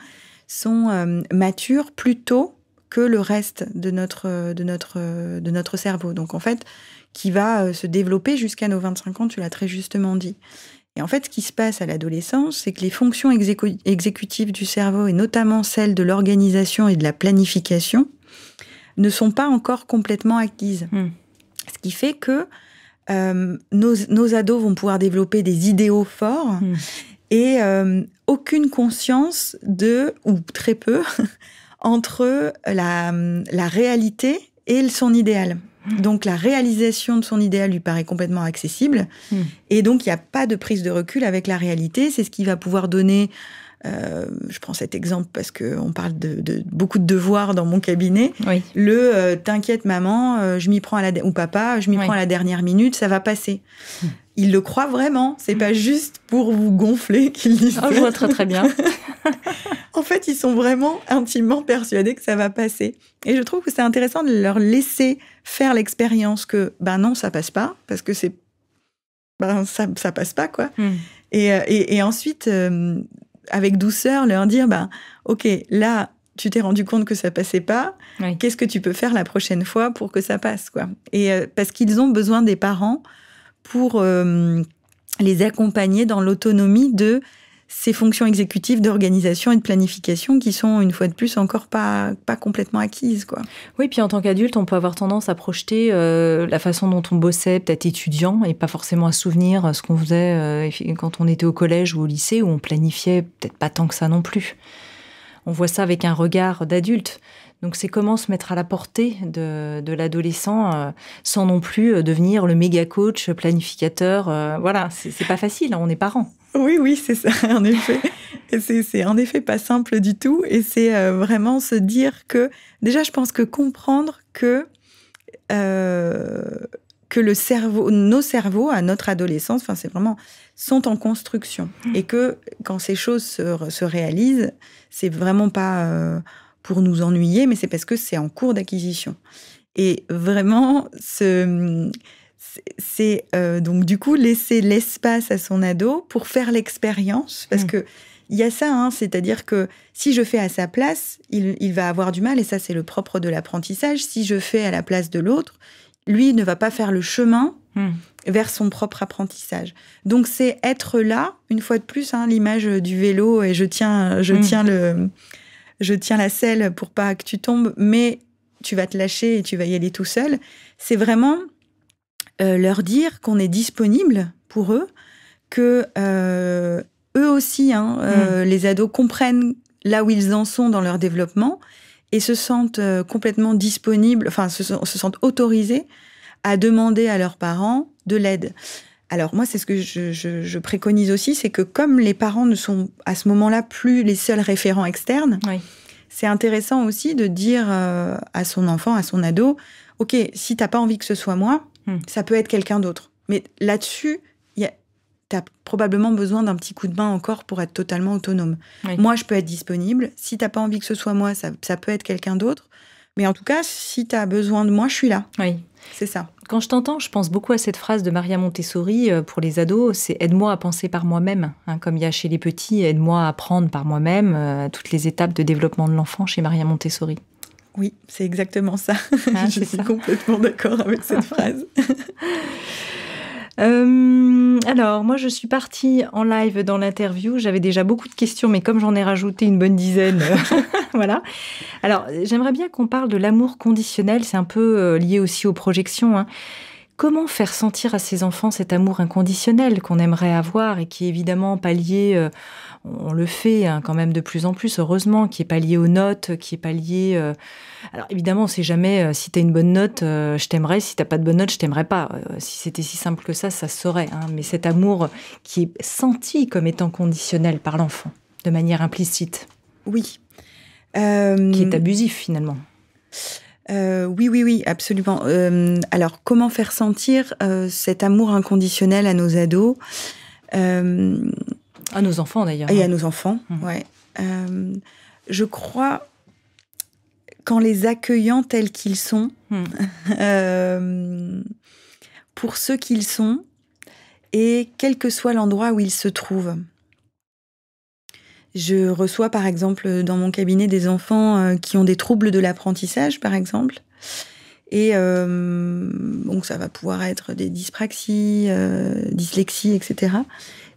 sont matures plus tôt que le reste de notre cerveau. Donc, en fait, qui va se développer jusqu'à nos 25 ans, tu l'as très justement dit. Et en fait, ce qui se passe à l'adolescence, c'est que les fonctions exécutives du cerveau, et notamment celles de l'organisation et de la planification, ne sont pas encore complètement acquises. Ce qui fait que nos ados vont pouvoir développer des idéaux forts et aucune conscience ou très peu, entre la réalité et son idéal. Donc, la réalisation de son idéal lui paraît complètement accessible. Et donc, il n'y a pas de prise de recul avec la réalité. C'est ce qui va pouvoir donner... je prends cet exemple parce qu'on parle de beaucoup de devoirs dans mon cabinet. Oui. Le « t'inquiète, maman, je m'y prends à la... » ou « papa, je m'y prends à la dernière minute, ça va passer. » Il le croit vraiment. C'est pas juste pour vous gonfler qu'il dit ça. Oh, je vois très très bien. En fait, ils sont vraiment intimement persuadés que ça va passer. Et je trouve que c'est intéressant de leur laisser faire l'expérience que ben non, ça passe pas, parce que c'est ben ça passe pas quoi. Et ensuite avec douceur leur dire ben ok, là tu t'es rendu compte que ça passait pas. Qu'est-ce que tu peux faire la prochaine fois pour que ça passe quoi. Et parce qu'ils ont besoin des parents pour les accompagner dans l'autonomie de ces fonctions exécutives d'organisation et de planification qui sont, une fois de plus, encore pas complètement acquises, quoi. Oui, puis en tant qu'adulte, on peut avoir tendance à projeter la façon dont on bossait, peut-être étudiant, et pas forcément à souvenir ce qu'on faisait quand on était au collège ou au lycée, où on planifiait peut-être pas tant que ça non plus. On voit ça avec un regard d'adulte. Donc, c'est comment se mettre à la portée de l'adolescent sans non plus devenir le méga coach, planificateur. Voilà, c'est pas facile, hein, on est parents. Oui, oui, c'est ça, en effet. C'est en effet pas simple du tout. Et c'est vraiment se dire que... Déjà, je pense que comprendre que le cerveau, nos cerveaux, à notre adolescence, enfin, c'est vraiment... sont en construction. Et que quand ces choses se réalisent, c'est vraiment pas... pour nous ennuyer, mais c'est parce que c'est en cours d'acquisition. Et vraiment, c'est donc du coup laisser l'espace à son ado pour faire l'expérience, parce que il y a ça, hein, c'est-à-dire que si je fais à sa place, il va avoir du mal, et ça c'est le propre de l'apprentissage. Si je fais à la place de l'autre, lui ne va pas faire le chemin vers son propre apprentissage. Donc c'est être là, une fois de plus, hein, l'image du vélo, et je tiens la selle pour pas que tu tombes, mais tu vas te lâcher et tu vas y aller tout seul. C'est vraiment leur dire qu'on est disponible pour eux, que eux aussi, hein, les ados comprennent là où ils en sont dans leur développement et se sentent complètement disponibles, enfin se sentent autorisés à demander à leurs parents de l'aide. Alors moi, c'est ce que je préconise aussi, c'est que comme les parents ne sont à ce moment-là plus les seuls référents externes, c'est intéressant aussi de dire à son enfant, à son ado, « Ok, si t'as pas envie que ce soit moi, ça peut être quelqu'un d'autre. » Mais là-dessus, t'as probablement besoin d'un petit coup de main encore pour être totalement autonome. Moi, je peux être disponible. Si t'as pas envie que ce soit moi, ça peut être quelqu'un d'autre. Mais en tout cas, si t'as besoin de moi, je suis là. C'est ça. Quand je t'entends, je pense beaucoup à cette phrase de Maria Montessori pour les ados, c'est « aide-moi à penser par moi-même ». Hein, comme il y a chez les petits « aide-moi à apprendre par moi-même », toutes les étapes de développement de l'enfant chez Maria Montessori. Oui, c'est exactement ça. Ah, je suis complètement d'accord avec cette phrase. Alors, moi, je suis partie en live dans l'interview. J'avais déjà beaucoup de questions, mais comme j'en ai rajouté une bonne dizaine, voilà. Alors, j'aimerais bien qu'on parle de l'amour conditionnel. C'est un peu lié aussi aux projections, hein. Comment faire sentir à ces enfants cet amour inconditionnel qu'on aimerait avoir et qui est évidemment pas lié, on le fait hein, quand même de plus en plus, heureusement, qui est pas lié aux notes, qui est pas lié... Alors évidemment, on sait jamais si t'as une bonne note, je t'aimerais, si t'as pas de bonne note, je t'aimerais pas. Si c'était si simple que ça se saurait. Hein, mais cet amour qui est senti comme étant conditionnel par l'enfant, de manière implicite. Oui. Qui est abusif finalement. Oui, absolument. Alors, comment faire sentir cet amour inconditionnel à nos ados, à nos enfants d'ailleurs, et à nos enfants. Ouais. Je crois qu'en les accueillant tels qu'ils sont, pour ceux qu'ils sont, et quel que soit l'endroit où ils se trouvent. Je reçois, par exemple, dans mon cabinet des enfants qui ont des troubles de l'apprentissage, par exemple. Et donc, ça va pouvoir être des dyspraxies, dyslexies, etc.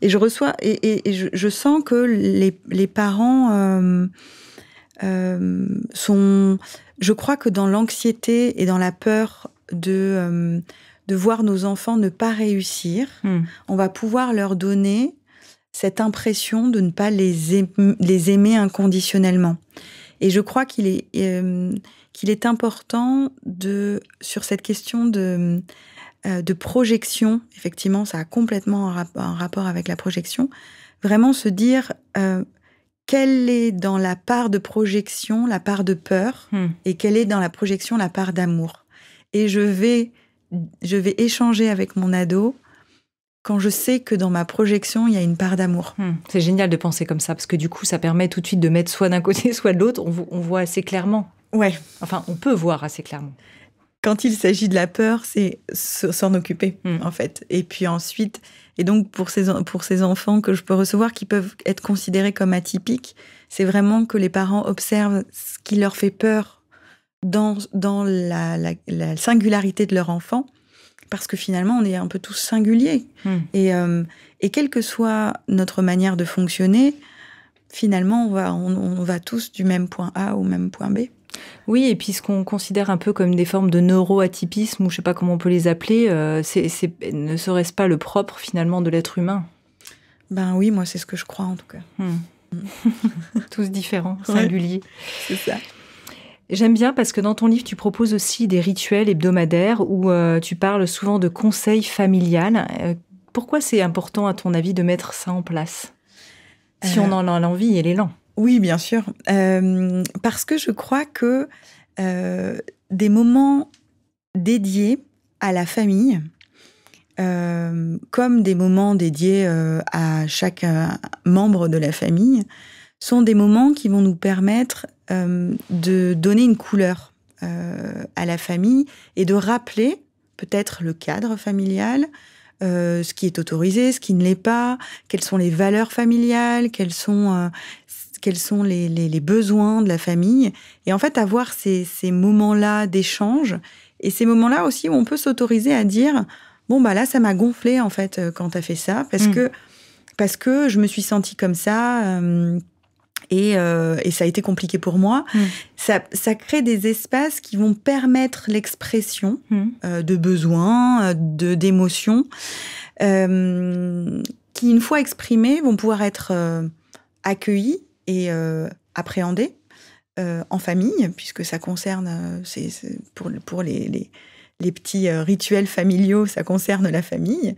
Et je reçois, et je sens que les parents sont... Je crois que dans l'anxiété et dans la peur de voir nos enfants ne pas réussir, on va pouvoir leur donner... cette impression de ne pas les aimer inconditionnellement. Et je crois qu'il est important, sur cette question de projection, effectivement, ça a complètement un rapport avec la projection, vraiment se dire quelle est dans la part de projection la part de peur et quelle est dans la projection la part d'amour. Et je vais échanger avec mon ado quand je sais que dans ma projection, il y a une part d'amour. C'est génial de penser comme ça, parce que du coup, ça permet tout de suite de mettre soit d'un côté, soit de l'autre. On voit assez clairement. Ouais. Enfin, on peut voir assez clairement. Quand il s'agit de la peur, c'est s'en occuper, en fait. Et puis ensuite, et donc pour ces enfants que je peux recevoir, qui peuvent être considérés comme atypiques, c'est vraiment que les parents observent ce qui leur fait peur dans la singularité de leur enfant. Parce que finalement, on est un peu tous singuliers. Et quelle que soit notre manière de fonctionner, finalement, on va tous du même point A au même point B. Oui, et puis ce qu'on considère un peu comme des formes de neuroatypisme, ou je ne sais pas comment on peut les appeler, ne serait-ce pas le propre, finalement, de l'être humain? Ben oui, moi, c'est ce que je crois, en tout cas. Tous différents, singuliers. Ouais, c'est ça. J'aime bien parce que dans ton livre, tu proposes aussi des rituels hebdomadaires où tu parles souvent de conseils familial. Pourquoi c'est important, à ton avis, de mettre ça en place, si on en a l'envie et l'élan? Oui, bien sûr. Parce que je crois que des moments dédiés à la famille, comme des moments dédiés à chaque membre de la famille, sont des moments qui vont nous permettre de donner une couleur à la famille et de rappeler peut-être le cadre familial, ce qui est autorisé, ce qui ne l'est pas, quelles sont les valeurs familiales, quels sont les besoins de la famille. Et en fait, avoir ces moments-là d'échange et ces moments-là aussi où on peut s'autoriser à dire « Bon, bah là, ça m'a gonflé, en fait, quand t'as fait ça, parce que je me suis sentie comme ça et ça a été compliqué pour moi. » Ça crée des espaces qui vont permettre l'expression de besoins, d'émotions, qui, une fois exprimées, vont pouvoir être accueillies et appréhendées en famille, puisque ça concerne, pour les petits rituels familiaux, ça concerne la famille.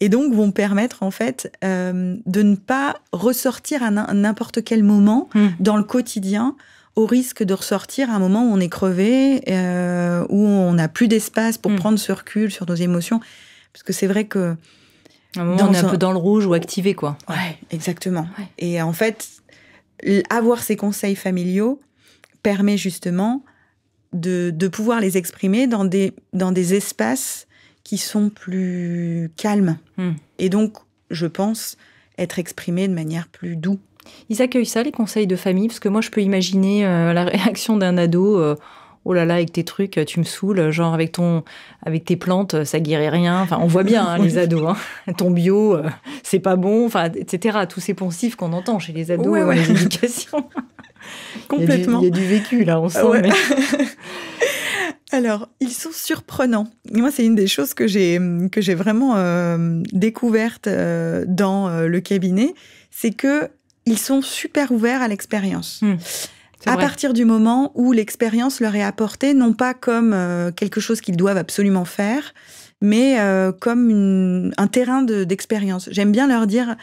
Et donc, vont permettre, en fait, de ne pas ressortir à n'importe quel moment dans le quotidien, au risque de ressortir à un moment où on est crevé, où on n'a plus d'espace pour prendre ce recul sur nos émotions. Parce que c'est vrai que... À un moment, on est un peu dans le rouge ou activé, quoi. Ouais, exactement. Ouais. Et en fait, avoir ces conseils familiaux permet justement de pouvoir les exprimer dans des espaces qui sont plus calmes. Et donc, je pense, être exprimés de manière plus douce. Ils accueillent ça, les conseils de famille? Parce que moi, je peux imaginer la réaction d'un ado... oh là là, avec tes trucs, tu me saoules, genre avec tes plantes, ça guérit rien. Enfin, on voit bien, hein, les ados. Hein. Ton bio, c'est pas bon, enfin, etc. Tous ces poncifs qu'on entend chez les ados, ouais. Les éducations. Complètement. Il y a du vécu, là, on sent. Ouais. Mais... Alors, ils sont surprenants. Moi, c'est une des choses que j'ai vraiment découverte dans le cabinet, c'est qu'ils sont super ouverts à l'expérience. À partir du moment où l'expérience leur est apportée, non pas comme quelque chose qu'ils doivent absolument faire, mais comme un terrain d'expérience. J'aime bien leur dire,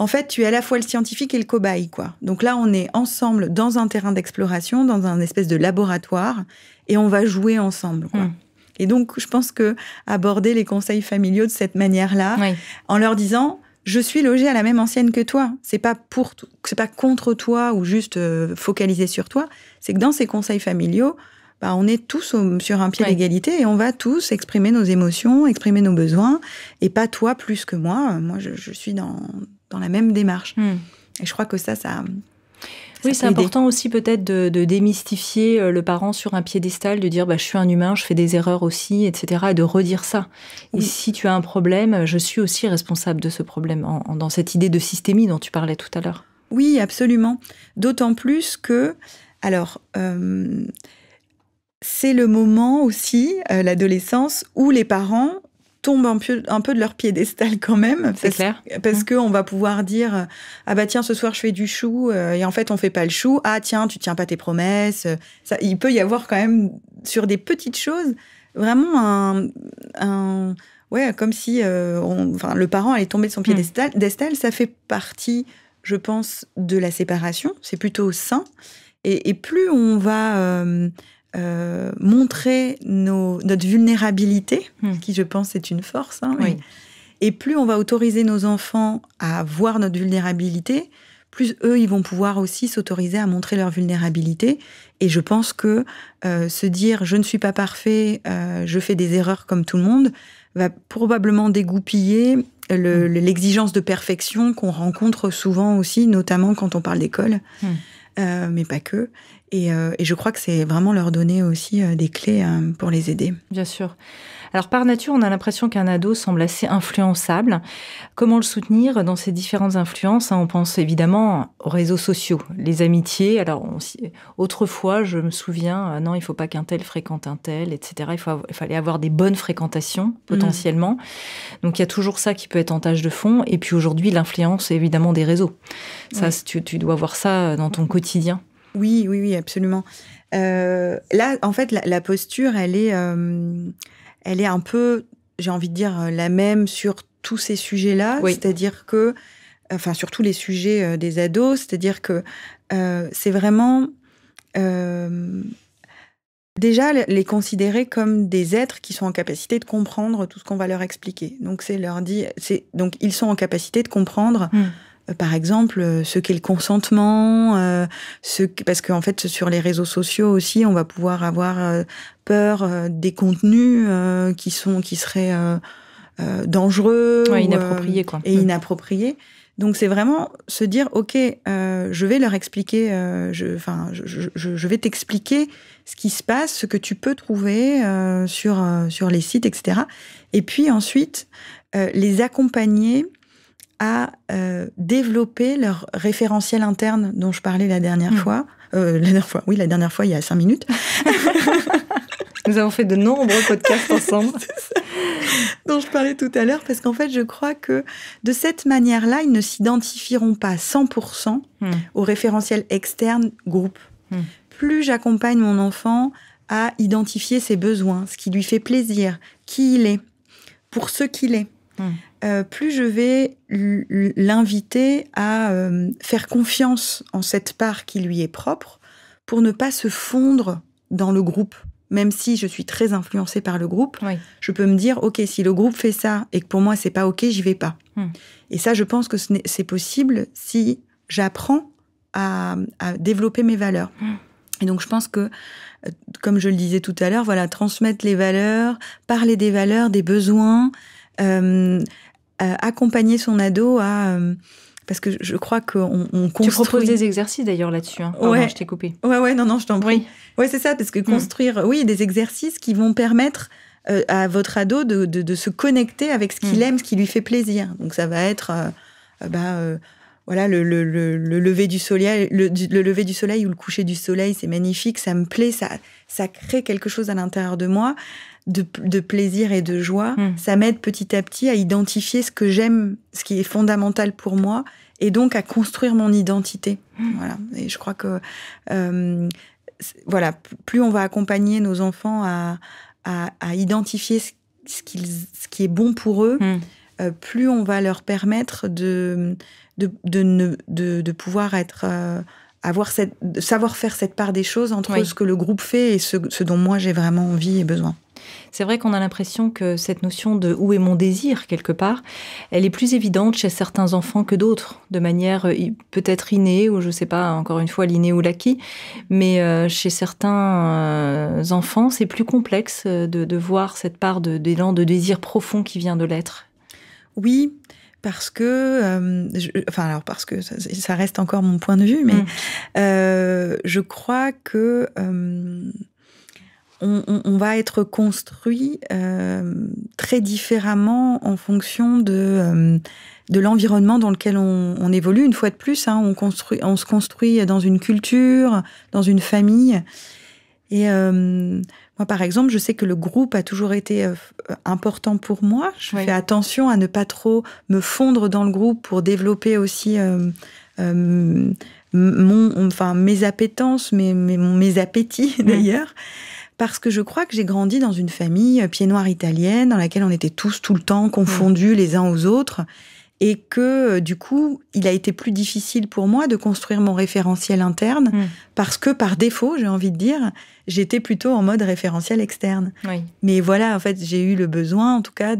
en fait, tu es à la fois le scientifique et le cobaye, quoi. Donc là, on est ensemble dans un terrain d'exploration, dans un espèce de laboratoire, et on va jouer ensemble, quoi. Et donc, je pense que aborder les conseils familiaux de cette manière-là, en leur disant... Je suis logée à la même enseigne que toi. C'est pas contre toi ou juste focalisé sur toi. C'est que dans ces conseils familiaux, bah, on est tous sur un pied d'égalité et on va tous exprimer nos émotions, exprimer nos besoins. Et pas toi plus que moi. Moi, je suis dans la même démarche. Et je crois que ça... Oui, c'est important aussi peut-être de démystifier le parent sur un piédestal, de dire bah, « je suis un humain, je fais des erreurs aussi », etc. et de redire ça. Oui. Et si tu as un problème, je suis aussi responsable de ce problème, dans cette idée de systémie dont tu parlais tout à l'heure. Oui, absolument. D'autant plus que... Alors, c'est le moment aussi, l'adolescence, où les parents... tombent un peu de leur piédestal quand même. C'est clair. Parce qu'on va pouvoir dire « Ah bah tiens, ce soir, je fais du chou. Et en fait, on fait pas le chou. Ah tiens, tu tiens pas tes promesses. » Il peut y avoir quand même, sur des petites choses, vraiment comme si le parent allait tomber de son piédestal. Ça fait partie, je pense, de la séparation. C'est plutôt sain. Et plus on va... montrer notre vulnérabilité, qui je pense est une force, hein, mais, et plus on va autoriser nos enfants à voir notre vulnérabilité, plus eux, ils vont pouvoir aussi s'autoriser à montrer leur vulnérabilité. Et je pense que se dire « je ne suis pas parfait, je fais des erreurs comme tout le monde », va probablement dégoupiller l'exigence de perfection qu'on rencontre souvent aussi, notamment quand on parle d'école, mais pas que. Et je crois que c'est vraiment leur donner aussi des clés pour les aider. Bien sûr. Alors, par nature, on a l'impression qu'un ado semble assez influençable. Comment le soutenir dans ces différentes influences? On pense évidemment aux réseaux sociaux, les amitiés. Alors, autrefois, je me souviens, non, il ne faut pas qu'un tel fréquente un tel, etc. Il fallait avoir des bonnes fréquentations, potentiellement. Donc, il y a toujours ça qui peut être en tâche de fond. Et puis, aujourd'hui, l'influence, évidemment, des réseaux. Ça, tu dois voir ça dans ton quotidien. Oui, absolument. Là, en fait, la posture, elle est un peu, j'ai envie de dire, la même sur tous ces sujets-là. C'est-à-dire que, enfin, sur tous les sujets des ados, c'est-à-dire que c'est vraiment déjà les considérer comme des êtres qui sont en capacité de comprendre tout ce qu'on va leur expliquer. Donc, donc ils sont en capacité de comprendre. Par exemple, ce qu'est le consentement, parce qu'en fait, sur les réseaux sociaux aussi, on va pouvoir avoir peur des contenus qui seraient dangereux. Ouais, inappropriés, quoi. Et inappropriés. Donc, c'est vraiment se dire, OK, je vais leur expliquer, je vais t'expliquer ce qui se passe, ce que tu peux trouver sur les sites, etc. Et puis ensuite, les accompagner à développer leur référentiel interne dont je parlais la dernière fois. La dernière fois, il y a 5 minutes. Nous avons fait de nombreux podcasts ensemble. Dont je parlais tout à l'heure, parce qu'en fait, je crois que de cette manière-là, ils ne s'identifieront pas 100% au référentiel externe groupe. Plus j'accompagne mon enfant à identifier ses besoins, ce qui lui fait plaisir, qui il est, pour ce qu'il est, plus je vais l'inviter à faire confiance en cette part qui lui est propre pour ne pas se fondre dans le groupe. Même si je suis très influencée par le groupe, je peux me dire, OK, si le groupe fait ça et que pour moi, c'est pas OK, j'y vais pas. Et ça, je pense que c'est possible si j'apprends à développer mes valeurs. Et donc, je pense que, comme je le disais tout à l'heure, voilà, transmettre les valeurs, parler des valeurs, des besoins, accompagner son ado à... parce que je crois qu'on construit... Tu proposes des exercices d'ailleurs là-dessus. Hein. Ouais. Pardon, je t'ai coupé. Ouais, non, je t'en prie. Oui, c'est ça, parce que construire, oui, des exercices qui vont permettre à votre ado de se connecter avec ce qu'il aime, ce qui lui fait plaisir. Donc ça va être... voilà, le lever du soleil, le lever du soleil ou le coucher du soleil, c'est magnifique, ça me plaît, ça crée quelque chose à l'intérieur de moi, de plaisir et de joie. Ça m'aide petit à petit à identifier ce que j'aime, ce qui est fondamental pour moi, et donc à construire mon identité. Voilà. Et je crois que voilà, plus on va accompagner nos enfants à identifier ce qui est bon pour eux, plus on va leur permettre de pouvoir être, de savoir faire cette part des choses entre ce que le groupe fait et ce dont moi j'ai vraiment envie et besoin. C'est vrai qu'on a l'impression que cette notion de « où est mon désir » quelque part, elle est plus évidente chez certains enfants que d'autres, de manière peut-être innée, ou je ne sais pas, encore une fois, l'inné ou l'acquis, mais chez certains enfants, c'est plus complexe de voir cette part d'élan de désir profond qui vient de l'être. Oui, parce que, parce que ça reste encore mon point de vue, mais je crois que on va être construit très différemment en fonction de l'environnement dans lequel on évolue. Une fois de plus, hein, on se construit dans une culture, dans une famille. Et moi, par exemple, je sais que le groupe a toujours été important pour moi. Je fais attention à ne pas trop me fondre dans le groupe pour développer aussi mes appétences, mes appétits d'ailleurs. Parce que je crois que j'ai grandi dans une famille pied noir italienne dans laquelle on était tous tout le temps confondus les uns aux autres. Et que, du coup, il a été plus difficile pour moi de construire mon référentiel interne parce que, par défaut, j'ai envie de dire, j'étais plutôt en mode référentiel externe. Mais voilà, en fait, j'ai eu le besoin, en tout cas,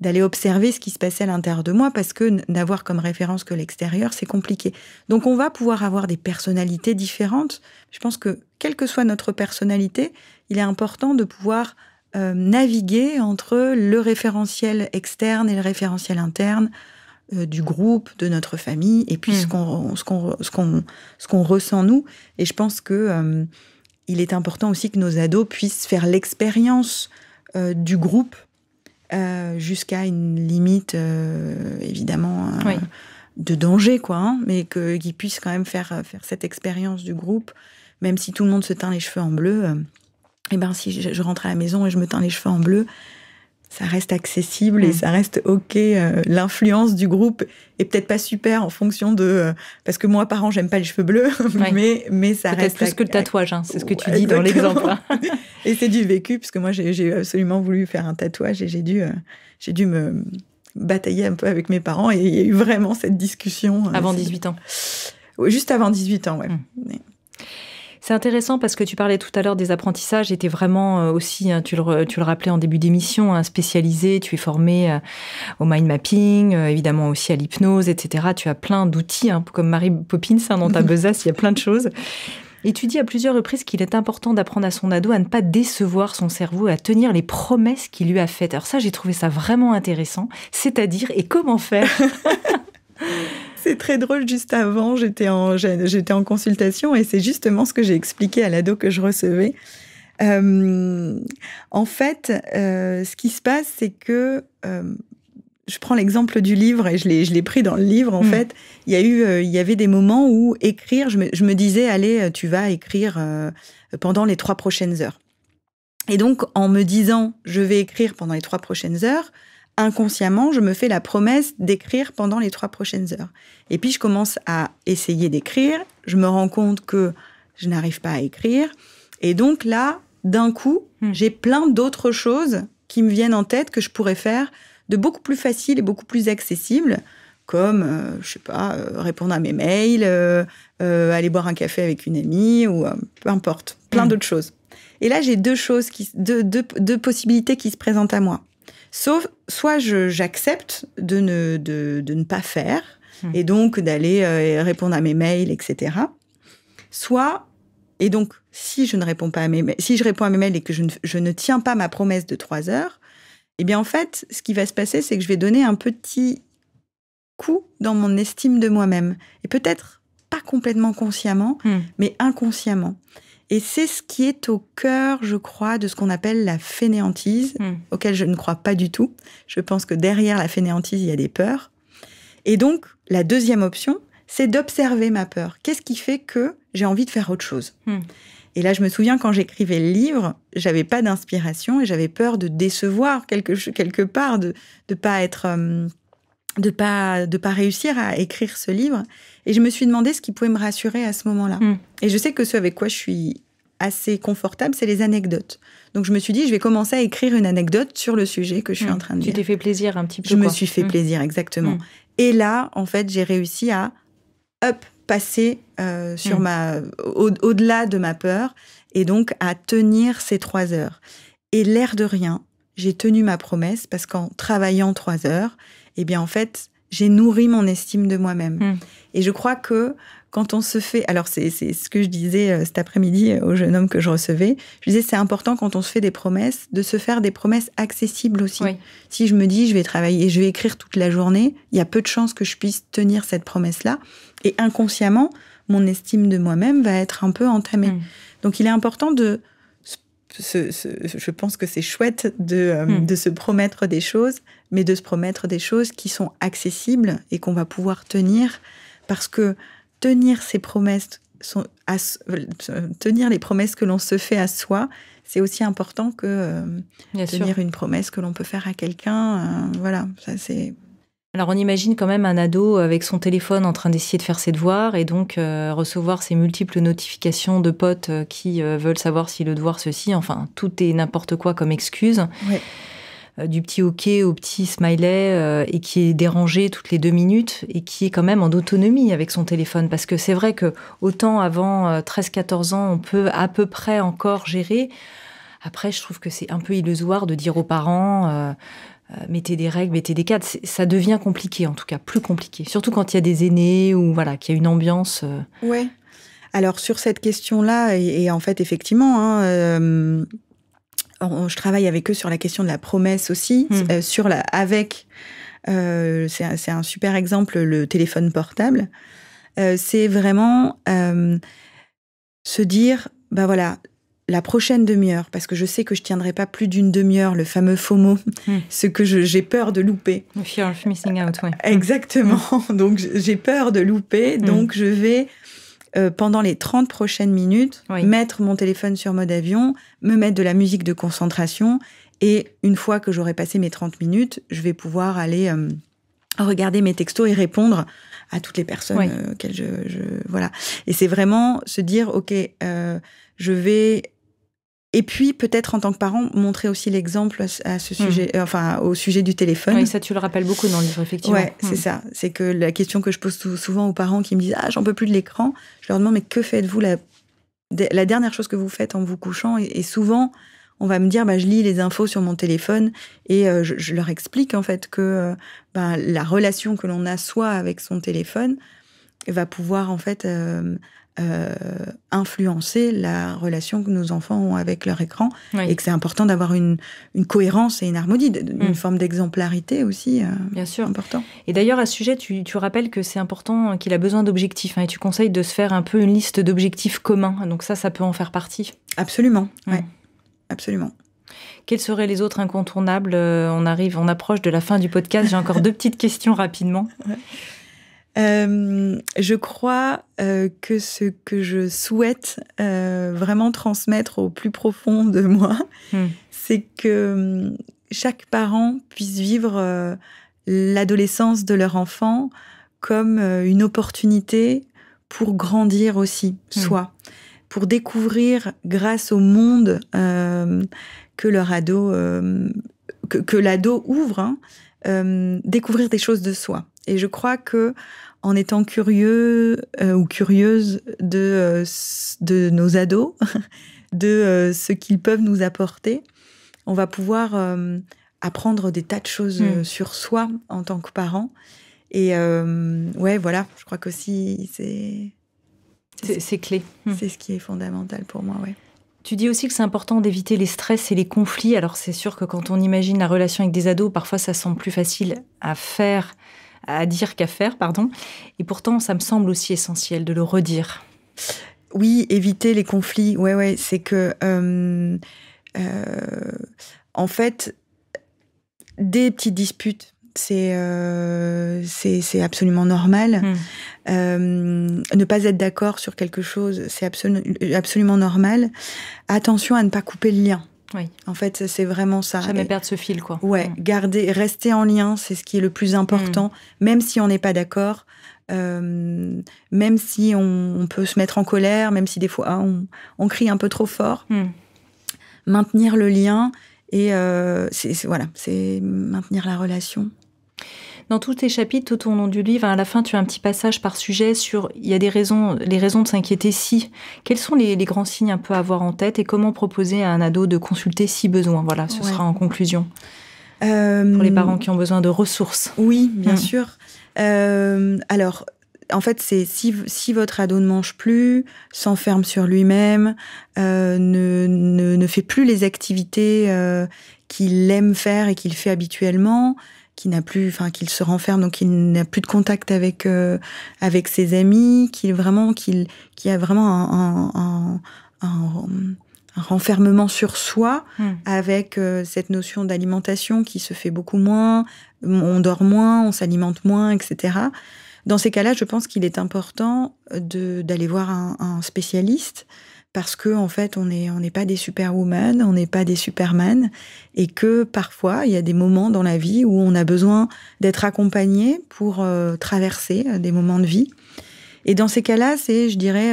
d'aller observer ce qui se passait à l'intérieur de moi parce que n'avoir comme référence que l'extérieur, c'est compliqué. Donc, on va pouvoir avoir des personnalités différentes. Je pense que, quelle que soit notre personnalité, il est important de pouvoir... naviguer entre le référentiel externe et le référentiel interne du groupe, de notre famille, et puis ce qu'on ressent nous. Et je pense que il est important aussi que nos ados puissent faire l'expérience du groupe jusqu'à une limite, évidemment, de danger, quoi, hein, mais qu'ils puissent quand même faire cette expérience du groupe, même si tout le monde se teint les cheveux en bleu. Eh ben, si je rentre à la maison et je me teins les cheveux en bleu, ça reste accessible et ça reste OK. L'influence du groupe est peut-être pas super en fonction de... parce que moi, par an, j'aime pas les cheveux bleus, mais ça reste... Peut-être plus que le tatouage, hein, c'est ce que tu dis dans l'exemple. Et c'est du vécu, puisque moi, j'ai absolument voulu faire un tatouage et j'ai dû me batailler un peu avec mes parents. Et il y a eu vraiment cette discussion. Avant 18 ans. Juste avant 18 ans, ouais. C'est intéressant parce que tu parlais tout à l'heure des apprentissages, et tu es vraiment aussi, hein, tu le rappelais en début d'émission, hein, spécialisé, tu es formé au mind mapping, évidemment aussi à l'hypnose, etc. Tu as plein d'outils, hein, comme Mary Poppins, hein, dans ta besace, il y a plein de choses. Et tu dis à plusieurs reprises qu'il est important d'apprendre à son ado à ne pas décevoir son cerveau et à tenir les promesses qu'il lui a faites. Alors ça, j'ai trouvé ça vraiment intéressant, c'est-à-dire, et comment faire? C'est très drôle, juste avant, j'étais en consultation et c'est justement ce que j'ai expliqué à l'ado que je recevais. En fait, ce qui se passe, c'est que... je prends l'exemple du livre et je l'ai pris dans le livre, en fait. Il y avait des moments où écrire... Je me disais, allez, tu vas écrire pendant les 3 prochaines heures. Et donc, en me disant, je vais écrire pendant les 3 prochaines heures... Inconsciemment, je me fais la promesse d'écrire pendant les 3 prochaines heures. Et puis, je commence à essayer d'écrire. Je me rends compte que je n'arrive pas à écrire. Et donc là, d'un coup, j'ai plein d'autres choses qui me viennent en tête que je pourrais faire de beaucoup plus facile et beaucoup plus accessible, comme, je sais pas, répondre à mes mails, aller boire un café avec une amie, ou peu importe, plein d'autres choses. Et là, j'ai deux possibilités qui se présentent à moi. Soit j'accepte de ne pas faire, et donc d'aller répondre à mes mails, etc. Soit Et donc, si je ne réponds pas à mes mails, si je réponds à mes mails et que je ne tiens pas ma promesse de 3 heures, eh bien, en fait, ce qui va se passer, c'est que je vais donner un petit coup dans mon estime de moi-même. Et peut-être pas complètement consciemment, mais inconsciemment. Et c'est ce qui est au cœur, je crois, de ce qu'on appelle la fainéantise, auquel je ne crois pas du tout. Je pense que derrière la fainéantise, il y a des peurs. Et donc, la deuxième option, c'est d'observer ma peur. Qu'est-ce qui fait que j'ai envie de faire autre chose? Et là, je me souviens, quand j'écrivais le livre, j'avais pas d'inspiration et j'avais peur de décevoir quelque part, de pas réussir à écrire ce livre. Et je me suis demandé ce qui pouvait me rassurer à ce moment-là. Et je sais que ce avec quoi je suis assez confortable, c'est les anecdotes. Donc je me suis dit, je vais commencer à écrire une anecdote sur le sujet que je suis en train de lire. Tu t'es fait plaisir un petit peu. Je me suis fait plaisir, exactement. Et là, en fait, j'ai réussi à passer sur au-delà de ma peur et donc à tenir ces 3 heures. Et l'air de rien, j'ai tenu ma promesse parce qu'en travaillant 3 heures, eh bien, en fait, j'ai nourri mon estime de moi-même. Et je crois que quand on se fait... Alors, c'est ce que je disais cet après-midi au jeune homme que je recevais. Je disais, c'est important, quand on se fait des promesses, de se faire des promesses accessibles aussi. Oui. Si je me dis, je vais travailler, je vais écrire toute la journée, il y a peu de chances que je puisse tenir cette promesse-là. Et inconsciemment, mon estime de moi-même va être un peu entamée. Donc, il est important de... je pense que c'est chouette de se promettre des choses, mais de se promettre des choses qui sont accessibles et qu'on va pouvoir tenir, parce que tenir ses promesses, tenir les promesses que l'on se fait à soi, c'est aussi important que tenir une promesse que l'on peut faire à quelqu'un. Voilà, ça c'est... Alors, on imagine quand même un ado avec son téléphone en train d'essayer de faire ses devoirs et donc recevoir ces multiples notifications de potes qui veulent savoir si le devoir ceci, enfin, tout est n'importe quoi comme excuse. Ouais. Du petit OK au petit smiley et qui est dérangé toutes les 2 minutes et qui est quand même en autonomie avec son téléphone. Parce que c'est vrai que autant avant 13-14 ans, on peut à peu près encore gérer. Après, je trouve que c'est un peu illusoire de dire aux parents... mettez des règles, mettez des cadres, ça devient compliqué, en tout cas, plus compliqué. Surtout quand il y a des aînés ou voilà, qu'il y a une ambiance. Ouais. Alors, sur cette question-là, et en fait, effectivement, je travaille avec eux sur la question de la promesse aussi, c'est un super exemple, le téléphone portable. C'est vraiment se dire, ben voilà... La prochaine demi-heure, parce que je sais que je ne tiendrai pas plus d'une demi-heure, le fameux FOMO, ce que j'ai peur de louper. The fear of missing out, oui. Exactement. Donc, j'ai peur de louper. Donc, je vais, pendant les 30 prochaines minutes, mettre mon téléphone sur mode avion, me mettre de la musique de concentration. Et une fois que j'aurai passé mes 30 minutes, je vais pouvoir aller regarder mes textos et répondre à toutes les personnes auxquelles je... Voilà. Et c'est vraiment se dire, OK, je vais... Et puis, peut-être, en tant que parent, montrer aussi l'exemple à ce sujet, enfin, au sujet du téléphone. Oui, ça, tu le rappelles beaucoup dans le livre, effectivement. Oui, c'est ça. C'est que la question que je pose souvent aux parents qui me disent « Ah, j'en peux plus de l'écran », je leur demande « Mais que faites-vous la dernière chose que vous faites en vous couchant ?» Et souvent, on va me dire « Je lis les infos sur mon téléphone » et je leur explique, en fait, que la relation que l'on a soit avec son téléphone va pouvoir, en fait... influencer la relation que nos enfants ont avec leur écran, et que c'est important d'avoir une cohérence et une harmonie, une forme d'exemplarité aussi. Bien sûr. Important. Et d'ailleurs, à ce sujet, tu rappelles que c'est important, qu'il a besoin d'objectifs, hein, et tu conseilles de se faire un peu une liste d'objectifs communs. Donc ça peut en faire partie. Absolument, ouais. Absolument. Quels seraient les autres incontournables? On approche de la fin du podcast. J'ai encore 2 petites questions rapidement. Ouais. Je crois que ce que je souhaite vraiment transmettre au plus profond de moi, c'est que chaque parent puisse vivre l'adolescence de leur enfant comme une opportunité pour grandir aussi, soi, pour découvrir grâce au monde que l'ado ouvre, hein, découvrir des choses de soi. Et je crois que en étant curieux ou curieuse de nos ados, de ce qu'ils peuvent nous apporter, on va pouvoir apprendre des tas de choses sur soi en tant que parent. Et ouais, voilà, je crois qu'aussi c'est... C'est clé. C'est ce qui est fondamental pour moi, oui. Tu dis aussi que c'est important d'éviter les stress et les conflits. Alors, c'est sûr que quand on imagine la relation avec des ados, parfois, ça semble plus facile à dire qu'à faire. Et pourtant, ça me semble aussi essentiel de le redire. Oui, éviter les conflits. Ouais, ouais, c'est que... en fait, des petites disputes, c'est absolument normal. Ne pas être d'accord sur quelque chose, c'est absolument normal. Attention à ne pas couper le lien. Oui. En fait, c'est vraiment ça. Jamais perdre ce fil, quoi. Ouais, garder, rester en lien, c'est ce qui est le plus important, même si on n'est pas d'accord. Même si on peut se mettre en colère, même si des fois on crie un peu trop fort. Maintenir le lien et voilà, c'est maintenir la relation. Dans tous tes chapitres, tout au long du livre, à la fin, tu as un petit passage par sujet sur il y a des raisons, les raisons de s'inquiéter si. Quels sont les grands signes un peu à avoir en tête et comment proposer à un ado de consulter si besoin? Voilà, ce sera en conclusion. Pour les parents qui ont besoin de ressources. Oui, bien sûr. Alors, en fait, c'est si votre ado ne mange plus, s'enferme sur lui-même, ne fait plus les activités qu'il aime faire et qu'il fait habituellement, qu'il se renferme, donc il n'a plus de contact avec avec ses amis, qu'il y a vraiment un renfermement sur soi, avec cette notion d'alimentation qui se fait beaucoup moins, on dort moins, on s'alimente moins, etc. Dans ces cas-là, je pense qu'il est important d'aller voir un spécialiste, parce que en fait, on n'est pas des superwoman, on n'est pas des superman, et que parfois, il y a des moments dans la vie où on a besoin d'être accompagné pour traverser des moments de vie. Et dans ces cas-là, c'est, je dirais,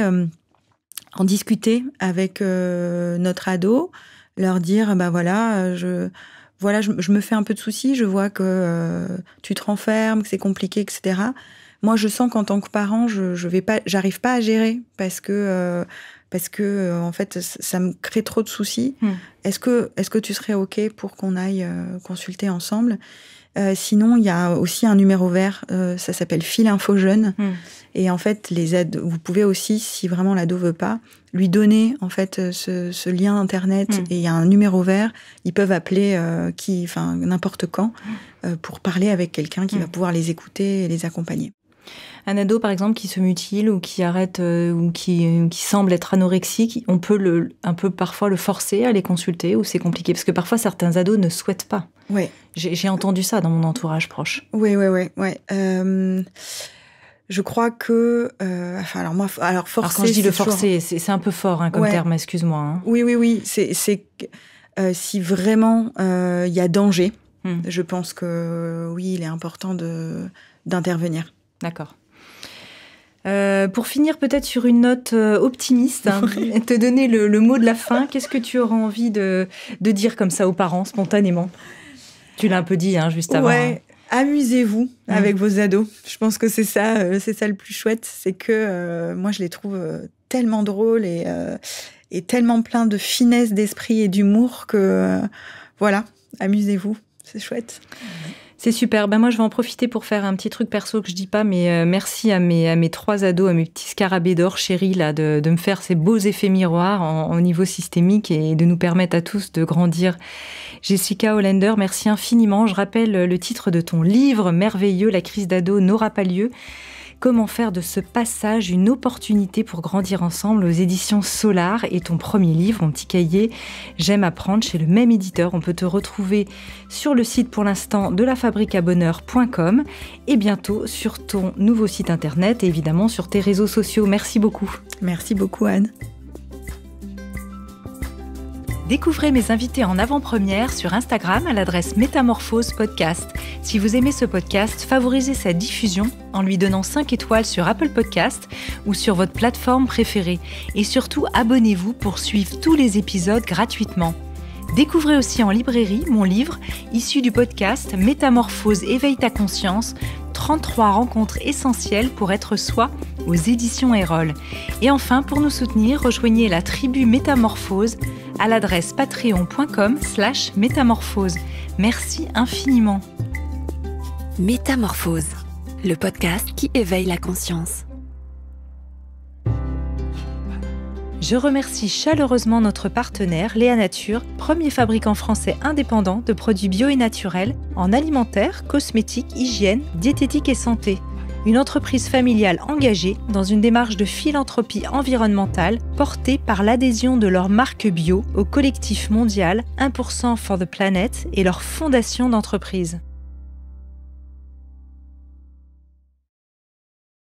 en discuter avec notre ado, leur dire, ben voilà, je me fais un peu de soucis, je vois que tu te renfermes, que c'est compliqué, etc. Moi, je sens qu'en tant que parent, j'arrive pas à gérer parce que en fait, ça me crée trop de soucis. Est-ce que tu serais OK pour qu'on aille consulter ensemble? Sinon, il y a aussi un numéro vert, ça s'appelle Fil Info Jeune. Et en fait, vous pouvez aussi, si vraiment l'ado veut pas, lui donner en fait ce lien internet. Et il y a un numéro vert. Ils peuvent appeler n'importe quand pour parler avec quelqu'un qui va pouvoir les écouter et les accompagner. Un ado, par exemple, qui se mutile ou qui arrête ou qui semble être anorexique, on peut parfois le forcer à les consulter ou c'est compliqué? Parce que parfois, certains ados ne souhaitent pas. Oui. J'ai entendu ça dans mon entourage proche. Oui. Je crois que... forcer... Alors, quand je dis le forcer, c'est un peu fort comme terme, excuse-moi. Oui. C'est si vraiment il y a danger, je pense que, oui, il est important d'intervenir. D'accord. Pour finir peut-être sur une note optimiste, te donner le mot de la fin, qu'est-ce que tu auras envie de dire comme ça aux parents, spontanément? Tu l'as un peu dit juste avant. Ouais, amusez-vous avec vos ados. Je pense que c'est ça le plus chouette, c'est que moi je les trouve tellement drôles et tellement pleins de finesse d'esprit et d'humour que voilà, amusez-vous, c'est chouette. C'est super. Ben moi, je vais en profiter pour faire un petit truc perso que je dis pas, mais merci à mes trois ados, à mes petits scarabées d'or chéris, là, de me faire ces beaux effets miroirs au niveau systémique et de nous permettre à tous de grandir. Jessica Hollender, merci infiniment. Je rappelle le titre de ton livre merveilleux, La crise d'ado n'aura pas lieu. Comment faire de ce passage une opportunité pour grandir ensemble aux éditions Solar et ton premier livre, mon petit cahier, J'aime apprendre chez le même éditeur. On peut te retrouver sur le site pour l'instant de lafabriqueabonheur.com et bientôt sur ton nouveau site internet et évidemment sur tes réseaux sociaux. Merci beaucoup. Merci beaucoup Anne. Découvrez mes invités en avant-première sur Instagram à l'adresse Métamorphose Podcast. Si vous aimez ce podcast, favorisez sa diffusion en lui donnant 5 étoiles sur Apple Podcast ou sur votre plateforme préférée. Et surtout, abonnez-vous pour suivre tous les épisodes gratuitement. Découvrez aussi en librairie mon livre, issu du podcast Métamorphose éveille ta conscience, 33 rencontres essentielles pour être soi aux éditions Hérol. Et enfin, pour nous soutenir, rejoignez la tribu Métamorphose à l'adresse patreon.com/métamorphose. Merci infiniment. Métamorphose, le podcast qui éveille la conscience. Je remercie chaleureusement notre partenaire Léa Nature, premier fabricant français indépendant de produits bio et naturels en alimentaire, cosmétique, hygiène, diététique et santé. Une entreprise familiale engagée dans une démarche de philanthropie environnementale portée par l'adhésion de leur marque bio au collectif mondial 1% for the planet et leur fondation d'entreprise.